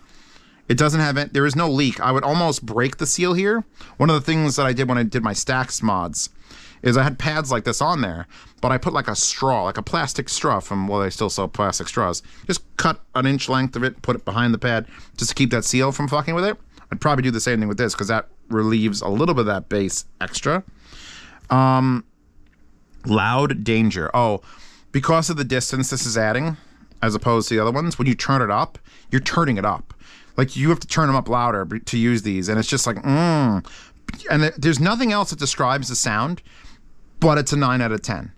It doesn't have it. There is no leak. I would almost break the seal here. One of the things that I did when I did my Stacks mods is I had pads like this on there, but I put like a straw, like a plastic straw from, well, they still sell plastic straws. Just cut an inch length of it, put it behind the pad just to keep that seal from fucking with it. I'd probably do the same thing with this because that relieves a little bit of that bass extra. Loud danger. Oh, because of the distance this is adding as opposed to the other ones, when you turn it up, you're turning it up. Like, you have to turn them up louder to use these, and it's just like, And there's nothing else that describes the sound, but it's a 9 out of 10.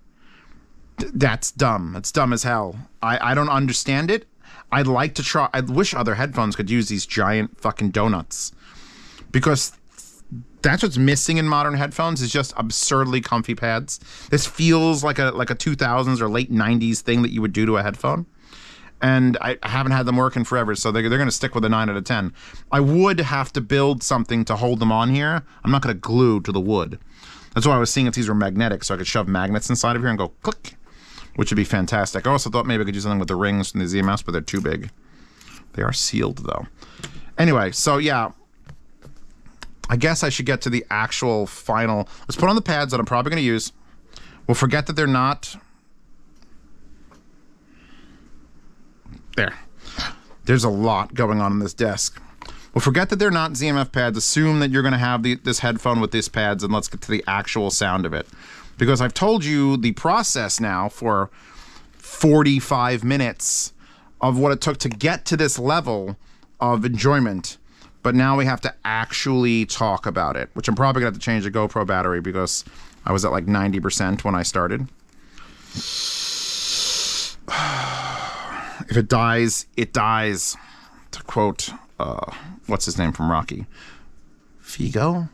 That's dumb. It's dumb as hell. I don't understand it. I'd like to try. I wish other headphones could use these giant fucking donuts, because that's what's missing in modern headphones is just absurdly comfy pads. This feels like a 2000s or late 90s thing that you would do to a headphone. And I haven't had them working forever, so they're going to stick with a 9 out of 10. I would have to build something to hold them on here. I'm not going to glue to the wood. That's why I was seeing if these were magnetic, so I could shove magnets inside of here and go click, which would be fantastic. I also thought maybe I could do something with the rings from the ZMFs, but they're too big. They are sealed, though. Anyway, so yeah. I guess I should get to the actual final. Let's put on the pads that I'm probably going to use. We'll forget that they're not... There's a lot going on in this desk. We'll forget that they're not ZMF pads. Assume that you're going to have this headphone with these pads, and let's get to the actual sound of it. Because I've told you the process now for 45 minutes of what it took to get to this level of enjoyment. But now we have to actually talk about it, which I'm probably going to have to change the GoPro battery because I was at like 90% when I started. If it dies, it dies. To quote, what's his name from Rocky? Figo?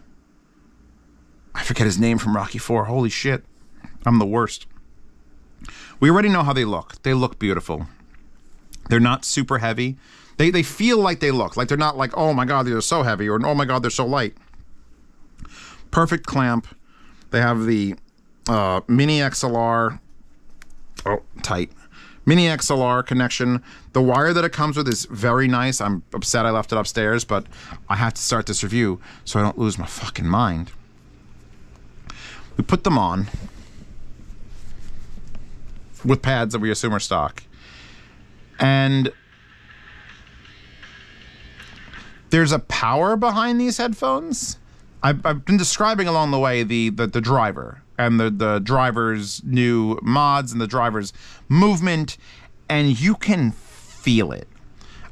I forget his name from Rocky 4. Holy shit. I'm the worst. We already know how they look. They look beautiful. They're not super heavy. They feel like they look. Like they're not like, oh my God, they're so heavy. Or, oh my God, they're so light. Perfect clamp. They have the mini XLR. Oh, tight. Mini XLR connection. The wire that it comes with is very nice. I'm upset I left it upstairs, but I have to start this review so I don't lose my fucking mind. We put them on with pads that we assume are stock. And there's a power behind these headphones. I've been describing along the way the driver and the driver's new mods and the driver's movement, and you can feel it.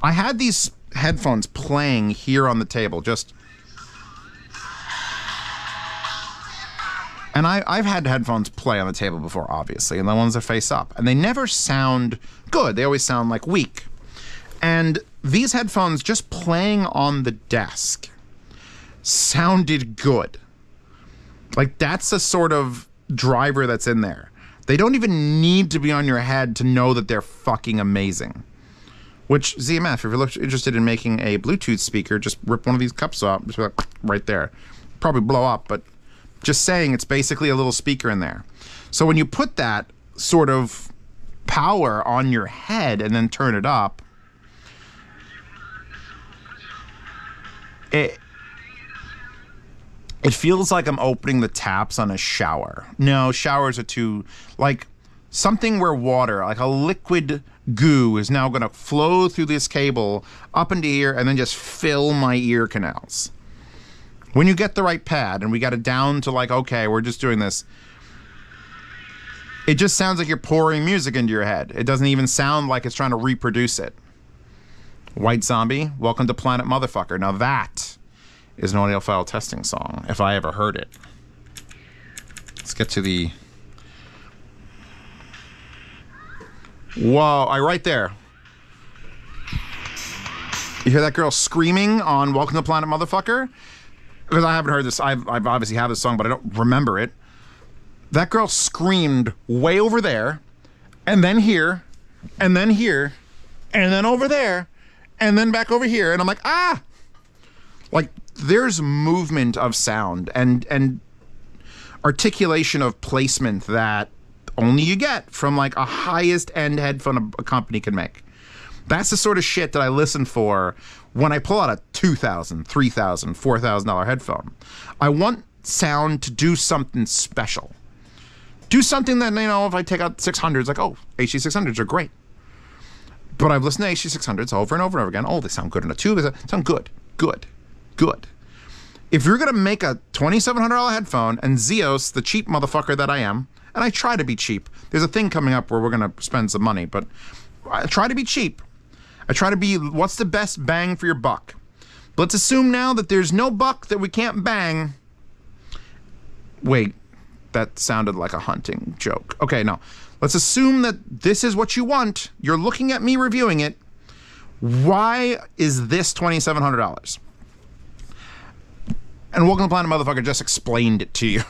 I had these headphones playing here on the table, just... And I've had headphones play on the table before, obviously, and the ones that face up. And they never sound good. They always sound like weak. And these headphones just playing on the desk sounded good. Like, that's the sort of driver that's in there. They don't even need to be on your head to know that they're fucking amazing. Which, ZMF, if you're interested in making a Bluetooth speaker, just rip one of these cups off, just like, right there. Probably blow up, but just saying, it's basically a little speaker in there. So when you put that sort of power on your head and then turn it up, it feels like I'm opening the taps on a shower. No, showers are too, like, something where water, like a liquid goo, is now going to flow through this cable up into here and then just fill my ear canals. When you get the right pad, and we got it down to like, okay, we're just doing this, it just sounds like you're pouring music into your head. It doesn't even sound like it's trying to reproduce it. White Zombie, welcome to Planet Motherfucker. Now that is an audiophile testing song, if I ever heard it. Let's get to the... Whoa, right there. You hear that girl screaming on Welcome to Planet Motherfucker? Because I haven't heard this, I've obviously have this song, but I don't remember it. That girl screamed way over there, and then here, and then here, and then over there, and then back over here, and I'm like, ah! Like, there's movement of sound and articulation of placement that only you get from like a highest end headphone a company can make. That's the sort of shit that I listen for when I pull out a $2,000, $3,000, $4,000 headphone. I want sound to do something special. Do something that, you know, if I take out 600s, like, oh, HC600s are great. But I've listened to HC600s over and over and over again. Oh, they sound good in a tube. They sound good, good, good. If you're going to make a $2,700 headphone, and Zeos, the cheap motherfucker that I am, and I try to be cheap. There's a thing coming up where we're going to spend some money, but I try to be cheap. I try to be, what's the best bang for your buck? But let's assume now that there's no buck that we can't bang. Wait, that sounded like a hunting joke. Okay, no. Let's assume that this is what you want. You're looking at me reviewing it. Why is this $2,700? And Welcome to Planet Motherfucker just explained it to you.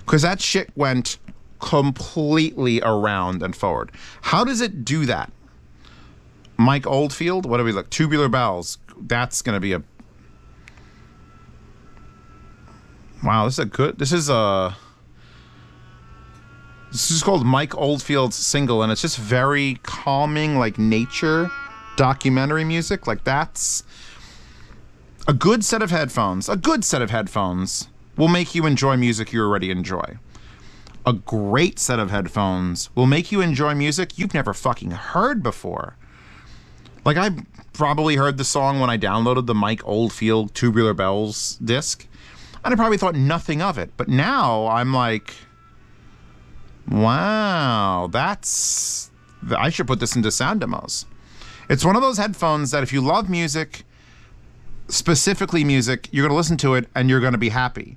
Because that shit went completely around and forward. How does it do that? Mike Oldfield, what do we look? Tubular Bells. That's going to be a... Wow, this is a good... This is called Mike Oldfield's single, and it's just very calming, like nature documentary music. Like, that's... A good set of headphones. A good set of headphones will make you enjoy music you already enjoy. A great set of headphones will make you enjoy music you've never fucking heard before. Like, I probably heard the song when I downloaded the Mike Oldfield Tubular Bells disc, and I probably thought nothing of it. But now I'm like, wow, that's... I should put this into sound demos. It's one of those headphones that if you love music, specifically music, you're going to listen to it and you're going to be happy.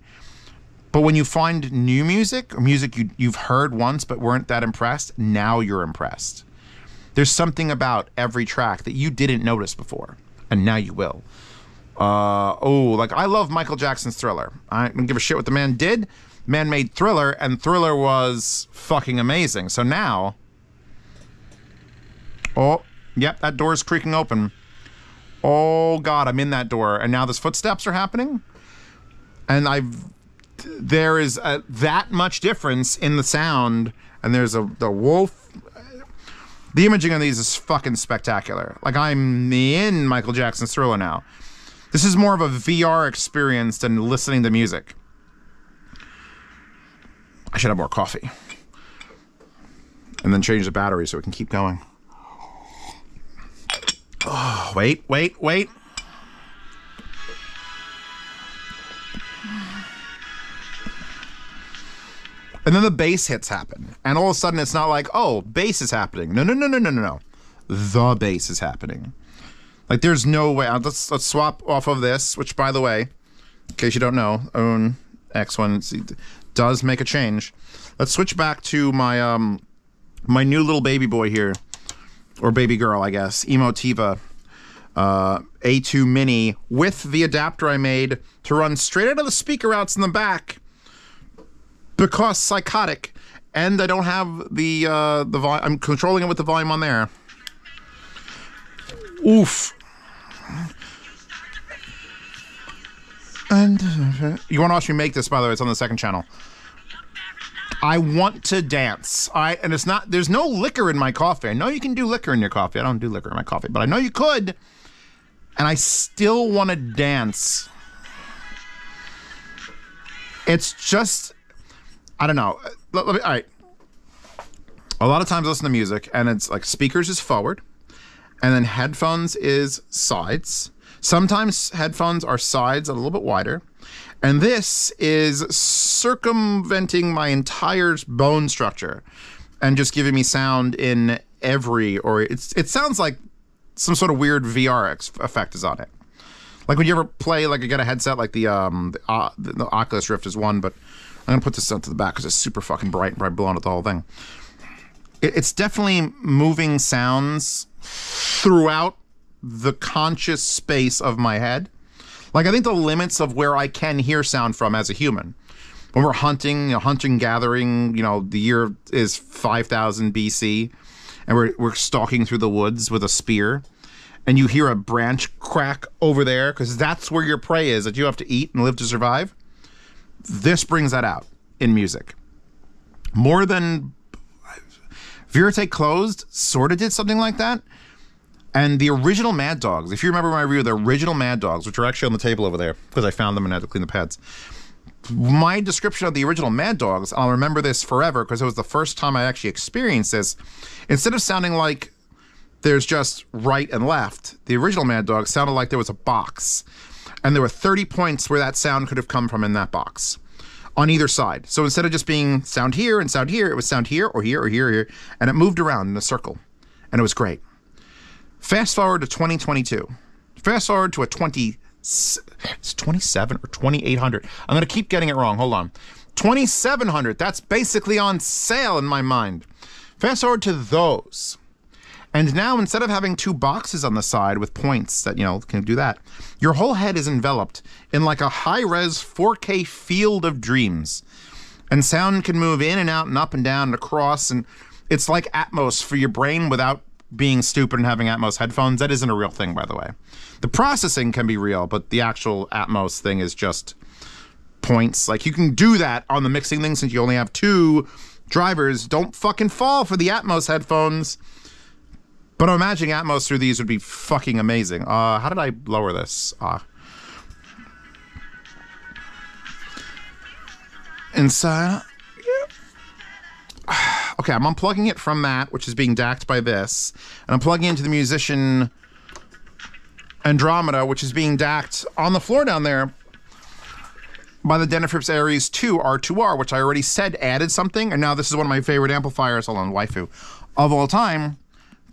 But when you find new music, or music you've heard once but weren't that impressed, now you're impressed. There's something about every track that you didn't notice before, and now you will. Like, I love Michael Jackson's Thriller. I don't give a shit what the man did. The man made Thriller, and Thriller was fucking amazing. So now... Oh, yep, that door's creaking open. Oh, God, I'm in that door. And now those footsteps are happening. And there is that much difference in the sound. And there's the wolf. The imaging on these is fucking spectacular. Like, I'm in Michael Jackson's Thriller now. This is more of a VR experience than listening to music. I should have more coffee. And then change the battery so it can keep going. Oh, wait, wait, wait. And then the bass hits happen. And all of a sudden it's not like, oh, bass is happening. No, no, no, no, no, no, no. The bass is happening. Like, there's no way. Let's swap off of this, which, by the way, in case you don't know, Aune X1s does make a change. Let's switch back to my my new little baby boy here, or baby girl, I guess, Emotiva A2 Mini, with the adapter I made to run straight out of the speaker outs in the back, because psychotic, and I don't have the volume. I'm controlling it with the volume on there. Oof. And you want to watch me make this, by the way? It's on the second channel. I want to dance. And it's not. There's no liquor in my coffee. I know you can do liquor in your coffee. I don't do liquor in my coffee, but I know you could. And I still want to dance. It's just, I don't know. Let me, all right. A lot of times I listen to music, and it's like speakers is forward, and then headphones is sides. Sometimes headphones are sides a little bit wider. And this is circumventing my entire bone structure and just giving me sound in every, or it sounds like some sort of weird VR effect is on it. Like when you ever play, like you get a headset, like the Oculus Rift is one, but I'm going to put this up to the back because it's super fucking bright and probably blowing up the whole thing. It's definitely moving sounds throughout the conscious space of my head. Like, I think the limits of where I can hear sound from as a human. When we're hunting, gathering, the year is 5000 BC, and we're stalking through the woods with a spear, and you hear a branch crack over there, because that's where your prey is, that you have to eat and live to survive. This brings that out in music. More than... Verite Closed sort of did something like that. And the original Mad Dogs, if you remember my review, the original Mad Dogs, which are actually on the table over there, because I found them and had to clean the pads. My description of the original Mad Dogs, I'll remember this forever, because it was the first time I actually experienced this. Instead of sounding like there's just right and left, the original Mad Dogs sounded like there was a box. And there were 30 points where that sound could have come from in that box, on either side. So instead of just being sound here and sound here, it was sound here or here or here or here. And it moved around in a circle. And it was great. Fast forward to 2022. Fast forward to a 27 or 2800. I'm going to keep getting it wrong. Hold on. 2700. That's basically on sale in my mind. Fast forward to those. And now instead of having two boxes on the side with points that, can do that, your whole head is enveloped in like a high-res 4K field of dreams. And sound can move in and out and up and down and across. And it's like Atmos for your brain without being stupid and having Atmos headphones. That isn't a real thing, by the way. The processing can be real, but the actual Atmos thing is just points. Like, you can do that on the mixing thing since you only have two drivers. Don't fucking fall for the Atmos headphones. But I'm imagining Atmos through these would be fucking amazing. How did I lower this? Inside. Okay, I'm unplugging it from that, which is being dacked by this, and I'm plugging into the musician Andromeda, which is being dacked on the floor down there by the Denafrips Ares 2 R2R, which I already said added something, and now this is one of my favorite amplifiers, hold on, waifu, of all time,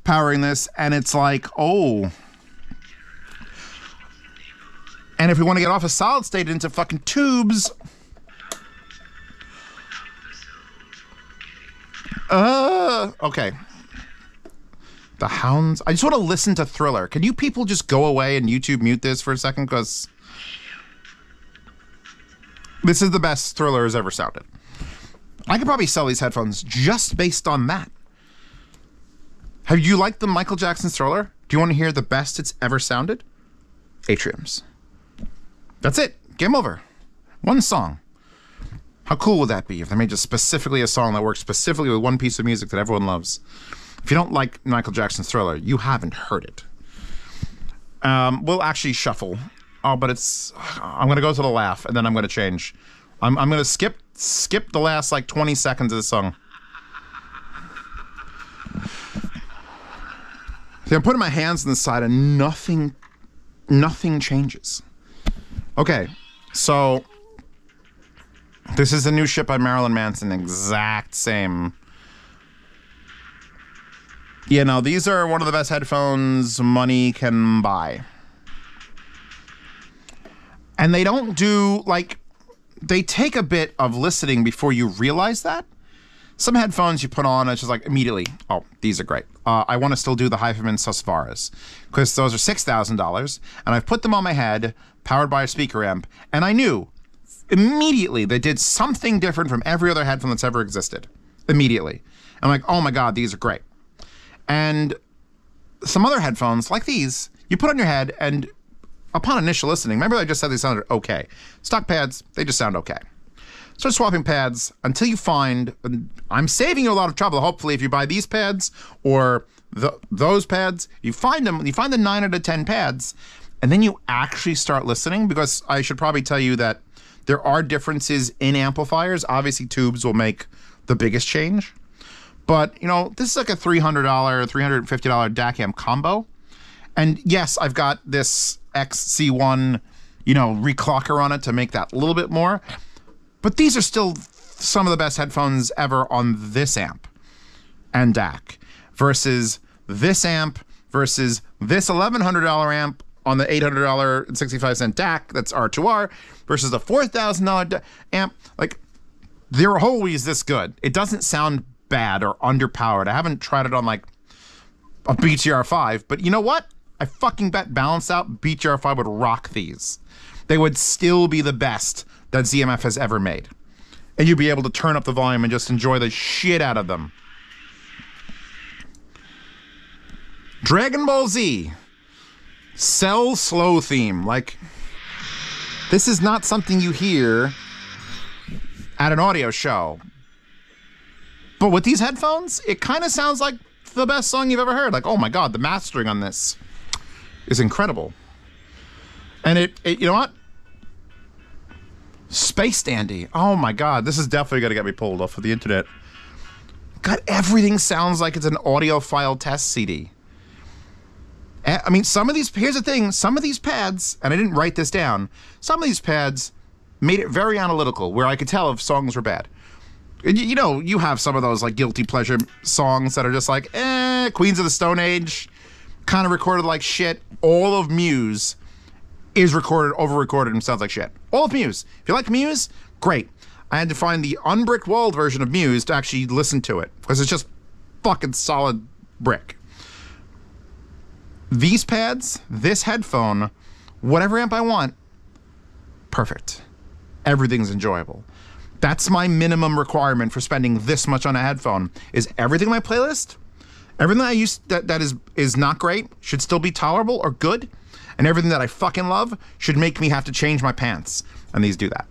powering this, and it's like, oh. And if we want to get off a solid state into fucking tubes... okay. The Hounds. I just want to listen to Thriller. Can you people just go away and YouTube mute this for a second? Because this is the best Thriller has ever sounded. I could probably sell these headphones just based on that. Have you liked the Michael Jackson's Thriller? Do you want to hear the best it's ever sounded? Atriums. That's it. Game over. One song. How cool would that be if they made just specifically a song that works specifically with one piece of music that everyone loves? If you don't like Michael Jackson's Thriller, you haven't heard it. We'll actually shuffle. Oh, but it's... I'm going to go to the laugh, and then I'm going to change. I'm going to skip the last, 20 seconds of the song. See, I'm putting my hands on the side, and nothing changes. Okay, so... This is the new ship by Marilyn Manson, exact same. Yeah, no, these are one of the best headphones money can buy. And they don't do, they take a bit of listening before you realize that. Some headphones you put on, it's just like immediately, oh, these are great. I want to still do the HiFiMan Suvaras because those are $6,000, and I've put them on my head, powered by a speaker amp, and I knew immediately they did something different from every other headphone that's ever existed. Immediately. I'm like, oh my God, these are great. And some other headphones like these, you put on your head and upon initial listening, remember I just said they sounded okay. Stock pads, they just sound okay. Start swapping pads until you find, and I'm saving you a lot of trouble, hopefully, if you buy these pads or those pads, you find them, you find the 9 out of 10 pads, and then you actually start listening, because I should probably tell you that there are differences in amplifiers. Obviously, tubes will make the biggest change, but, you know, this is like a $300, $350 DAC amp combo, and yes, I've got this XC1, you know, reclocker on it to make that a little bit more, but these are still some of the best headphones ever on this amp and DAC versus this amp versus this $1,100 amp on the $800.65 DAC, that's R2R, versus the $4,000 amp. Like, they're always this good. It doesn't sound bad or underpowered. I haven't tried it on like a BTR5, but you know what? I fucking bet balanced out BTR5 would rock these. They would still be the best that ZMF has ever made. And you'd be able to turn up the volume and just enjoy the shit out of them. Dragon Ball Z. Cell slow theme. Like, this is not something you hear at an audio show. But with these headphones, it kind of sounds like the best song you've ever heard. Like, oh my God, the mastering on this is incredible. And it you know what? Space Dandy. Oh my God, this is definitely going to get me pulled off of the internet. God, everything sounds like it's an audiophile test CD. I mean, some of these, here's the thing, some of these pads, and I didn't write this down, some of these pads made it very analytical, where I could tell if songs were bad. You know, you have some of those, like, guilty pleasure songs that are just like, Queens of the Stone Age, kind of recorded like shit. All of Muse is recorded, over-recorded, and sounds like shit. All of Muse. If you like Muse, great. I had to find the unbrick-walled version of Muse to actually listen to it, because it's just fucking solid brick. These pads, this headphone, whatever amp I want, perfect. Everything's enjoyable. That's my minimum requirement for spending this much on a headphone, is everything in my playlist, everything I use that is not great should still be tolerable or good, and everything that I fucking love should make me have to change my pants, and these do that.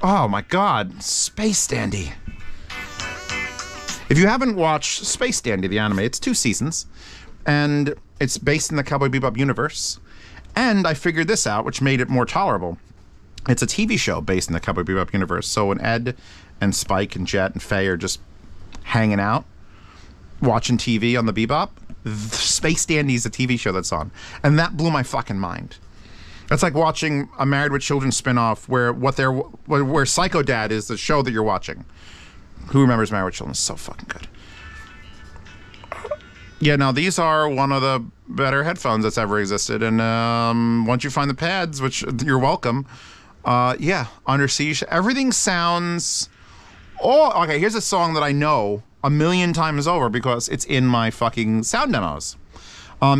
Oh my God, Space Dandy. If you haven't watched Space Dandy, the anime, it's 2 seasons, and it's based in the Cowboy Bebop universe, and I figured this out, which made it more tolerable. It's a TV show based in the Cowboy Bebop universe, so when Ed and Spike and Jet and Faye are just hanging out, watching TV on the Bebop, Space Dandy is a TV show that's on, and that blew my fucking mind. That's like watching a Married with Children spinoff where Psycho Dad is the show that you're watching. Who remembers Married with Children? It's so fucking good. Yeah, now these are one of the better headphones that's ever existed, and once you find the pads, which you're welcome, yeah, Under Siege, everything sounds... Oh, okay, here's a song that I know a million times over because it's in my fucking sound demos.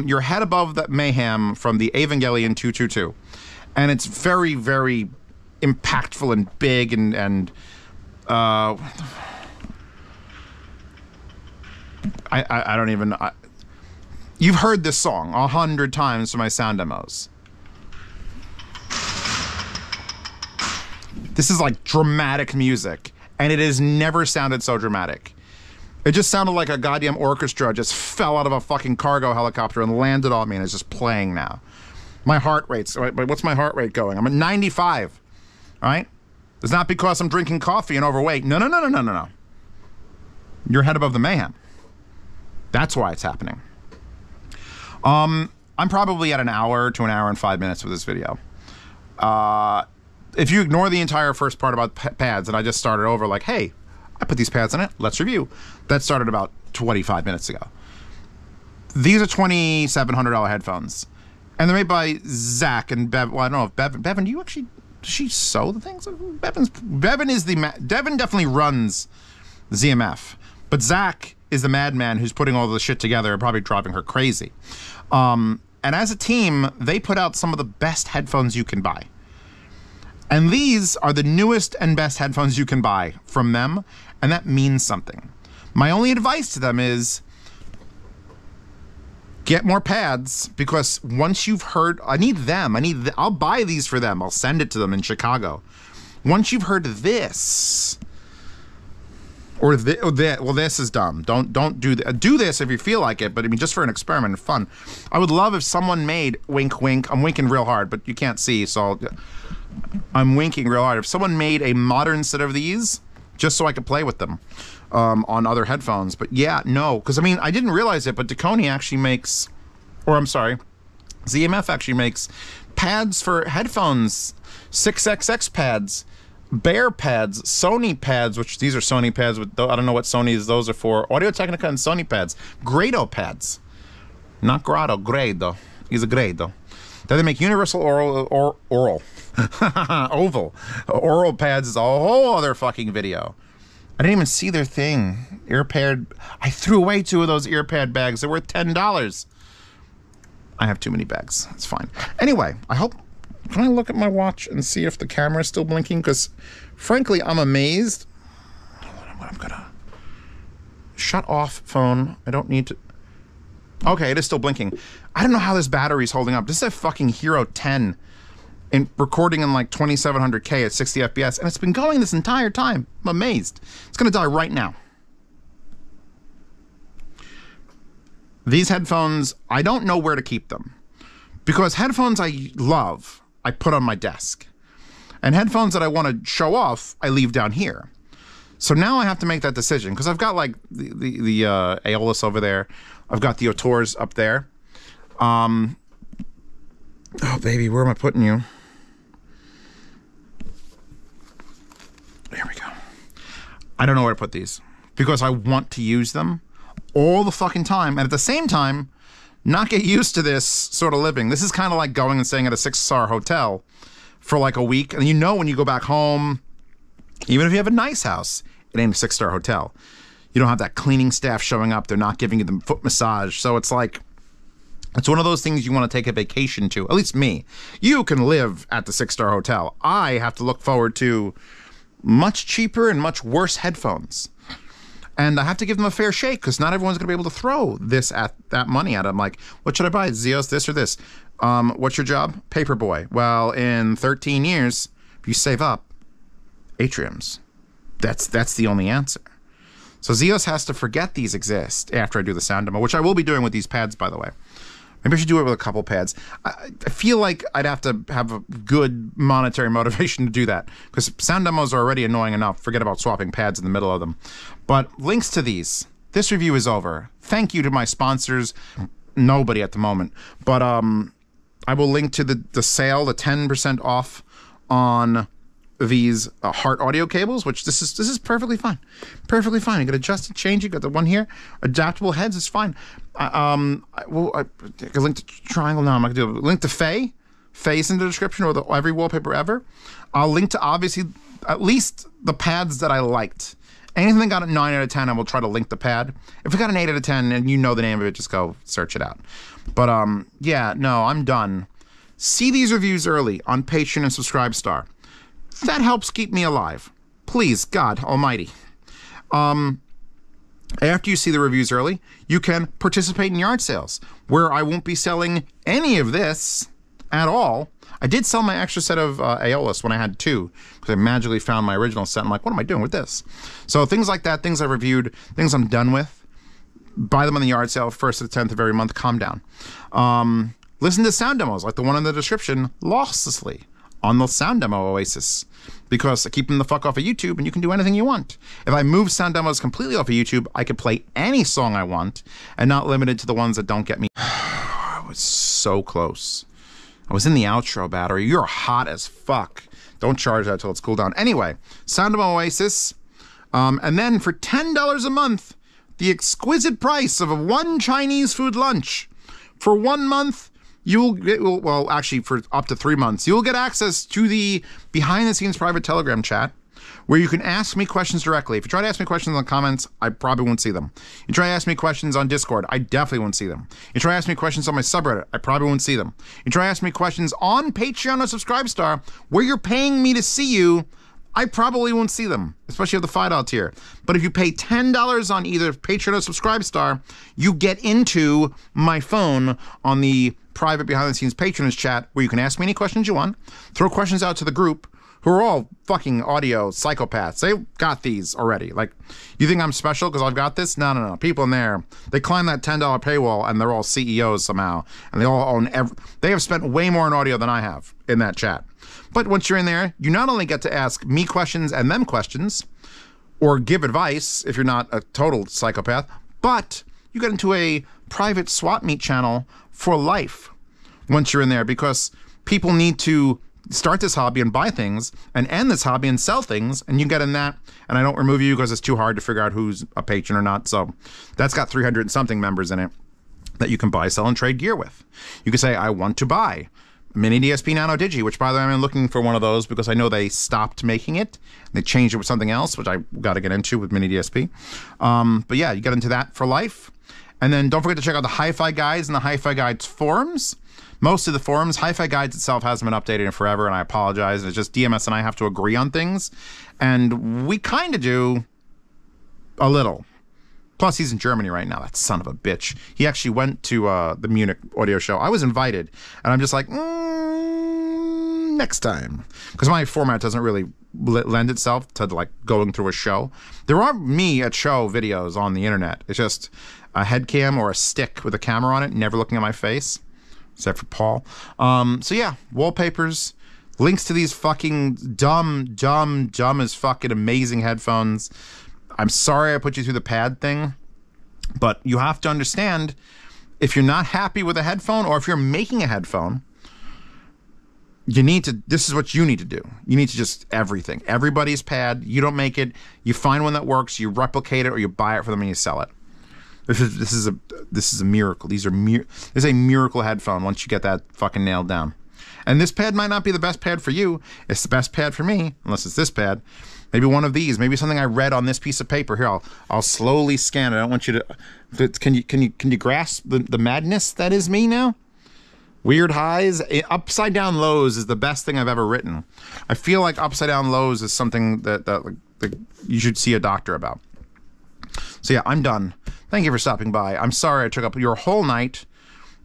Your Head Above That Mayhem from the Evangelion 222, and it's very, very impactful and big and I don't even... you've heard this song 100 times from my sound demos. This is like dramatic music, and it has never sounded so dramatic. It just sounded like a goddamn orchestra just fell out of a fucking cargo helicopter and landed on me, and it's just playing now. My heart rate's... What's my heart rate going? I'm at 95, all right? It's not because I'm drinking coffee and overweight. No, no, no, no, no, no, no. Your Head Above the Mayhem. That's why it's happening. I'm probably at an hour to an hour and 5 minutes with this video. If you ignore the entire first part about pads and I just started over like, hey, I put these pads in it, let's review. That started about 25 minutes ago. These are $2,700 headphones. And they're made by Zach and Bevan. Well, I don't know if Bevan, do you actually Does she sew the things? Devin definitely runs ZMF, but Zach is the madman who's putting all the shit together and probably driving her crazy. And as a team, they put out some of the best headphones you can buy. And these are the newest and best headphones you can buy from them, and that means something. My only advice to them is get more pads, because once you've heard, I'll buy these for them. I'll send it to them in Chicago. Once you've heard this, well, this is dumb. Don't do that. Do this if you feel like it, but I mean, just for an experiment and fun. I would love if someone made, wink, wink. I'm winking real hard, but you can't see, so I'm winking real hard. If someone made a modern set of these, just so I could play with them on other headphones. But yeah, no, because I mean, I didn't realize it, but Dekoni actually makes, or I'm sorry, ZMF actually makes pads for headphones, 6XX pads. Bear pads, Sony pads, which these are Sony pads, with I don't know what Sony's those are for. Audio Technica and Sony pads. Grado pads. Not Grado, Grado. He's a Grado. Then they make universal oral pads is a whole other fucking video. I didn't even see their thing. Ear pad. I threw away 2 of those ear pad bags. They're worth $10. I have too many bags. It's fine. Anyway, I hope. Can I look at my watch and see if the camera is still blinking? Because, frankly, I'm amazed. I'm gonna shut off phone. I don't need to. Okay, it is still blinking. I don't know how this battery is holding up. This is a fucking Hero 10 in recording in like 2700K at 60 FPS, and it's been going this entire time. I'm amazed. It's gonna die right now. These headphones, I don't know where to keep them, because headphones I love, I put on my desk, and headphones that I want to show off, I leave down here. So now I have to make that decision, because I've got like the Aeolus over there, I've got the Auteurs up there. Oh baby, where am I putting you? There we go. I don't know where to put these, because I want to use them all the fucking time, and at the same time, not get used to this sort of living. This is kind of like going and staying at a 6-star hotel for like a week. And you know when you go back home, even if you have a nice house, it ain't a 6-star hotel. You don't have that cleaning staff showing up. They're not giving you the foot massage. So it's like, it's one of those things you want to take a vacation to. At least me. You can live at the 6-star hotel. I have to look forward to much cheaper and much worse headphones. And I have to give them a fair shake, because not everyone's gonna be able to throw this at that money at them. Like, what should I buy? Zeos, this or this? What's your job? Paperboy. Well, in 13 years, if you save up, Atriums. That's the only answer. So Zeos has to forget these exist after I do the sound demo, which I will be doing with these pads, by the way. Maybe I should do it with a couple pads. I feel like I'd have to have a good monetary motivation to do that, because sound demos are already annoying enough. Forget about swapping pads in the middle of them. But links to these. This review is over. Thank you to my sponsors. Nobody at the moment. But I will link to the sale, the 10% off on these Hart Audio cables, which this is perfectly fine. Perfectly fine. You got adjust and change. You got the one here. Adaptable heads is fine. I can link to Triangle now. I'm not going to do it. Link to Faye. Faye's in the description, or every wallpaper ever. I'll link to, obviously, at least the pads that I liked. Anything that got a 9 out of 10, I will try to link the pad. If it got an 8 out of 10, and you know the name of it, just go search it out. But yeah, no, I'm done. See these reviews early on Patreon and Subscribestar. That helps keep me alive. Please, God Almighty. After you see the reviews early, you can participate in yard sales, where I won't be selling any of this at all. I did sell my extra set of Aeolus when I had 2, because I magically found my original set. I'm like, what am I doing with this? So things like that, things I reviewed, things I'm done with, buy them on the yard sale, 1st to 10th of every month, calm down. Listen to sound demos, like the one in the description, losslessly, on the sound demo oasis, because I keep them the fuck off of YouTube, and you can do anything you want. If I move sound demos completely off of YouTube, I could play any song I want, and not limited to the ones that don't get me. I was so close. I was in the outro battery. You're hot as fuck. Don't charge that till it's cooled down. Anyway, sound demo oasis, and then for $10 a month, the exquisite price of 1 Chinese food lunch for 1 month. you will get, well, actually for up to 3 months, you will get access to the behind the scenes private Telegram chat, where you can ask me questions directly. If you try to ask me questions in the comments, I probably won't see them. You try to ask me questions on Discord, I definitely won't see them. You try to ask me questions on my subreddit, I probably won't see them. You try to ask me questions on Patreon or Subscribestar, where you're paying me to see you, I probably won't see them, especially at the $5 tier. But if you pay $10 on either Patreon or Subscribestar, you get into my phone on the private behind-the-scenes Patreon's chat, where you can ask me any questions you want, throw questions out to the group, who are all fucking audio psychopaths. They got these already. Like, you think I'm special because I've got this? No, no, no. People in there, they climb that $10 paywall and they're all CEOs somehow. And they all own they have spent way more on audio than I have in that chat. But once you're in there, you not only get to ask me questions and them questions, or give advice if you're not a total psychopath, but you get into a private swap meet channel for life once you're in there, because people need to start this hobby and buy things, and end this hobby and sell things, and you get in that. And I don't remove you because it's too hard to figure out who's a patron or not. So that's got 300 and something members in it that you can buy, sell, and trade gear with. You can say, I want to buy Mini DSP Nano Digi, which, by the way, I'm looking for one of those because I know they stopped making it. They changed it with something else, which I got to get into with Mini DSP. But yeah, you get into that for life. And then don't forget to check out the Hi-Fi Guides and the Hi-Fi Guides forums. Most of the forums, Hi-Fi Guides itself hasn't been updated in forever, and I apologize. It's just DMS and I have to agree on things, and we kind of do a little. Plus, he's in Germany right now, that son of a bitch. He actually went to the Munich audio show. I was invited, and I'm just like, next time. Because my format doesn't really lend itself to, like, going through a show. There are me at show videos on the internet. It's just a head cam or a stick with a camera on it, never looking at my face. Except for Paul. So yeah, wallpapers, links to these fucking dumb as fucking amazing headphones. I'm sorry I put you through the pad thing, but you have to understand, if you're not happy with a headphone, or if you're making a headphone, you need to, this is what you need to do. You need to just everything. Everybody's pad, you don't make it, you find one that works, you replicate it, or you buy it for them and you sell it. This is a miracle. This is a miracle headphone once you get that fucking nailed down. And this pad might not be the best pad for you. It's the best pad for me, unless it's this pad. Maybe one of these. Maybe something I read on this piece of paper. Here, I'll slowly scan it. I don't want you to. Can you grasp the madness that is me now? Weird highs, upside down lows is the best thing I've ever written. I feel like upside down lows is something that you should see a doctor about. So yeah, I'm done. Thank you for stopping by. I'm sorry I took up your whole night,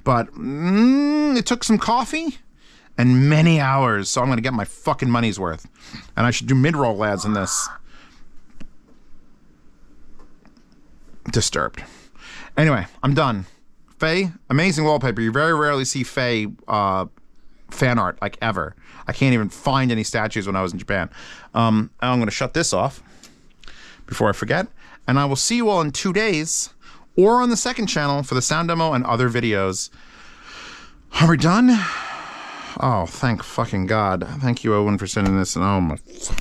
but it took some coffee and many hours, so I'm going to get my fucking money's worth. And I should do mid-roll ads in this. Disturbed. Anyway, I'm done. Faye, amazing wallpaper. You very rarely see Faye fan art, like, ever. I can't even find any statues when I was in Japan. I'm going to shut this off before I forget. And I will see you all in 2 days, or on the second channel for the sound demo and other videos. Are we done? Oh, thank fucking God. Thank you, Owen, for sending this. And oh my...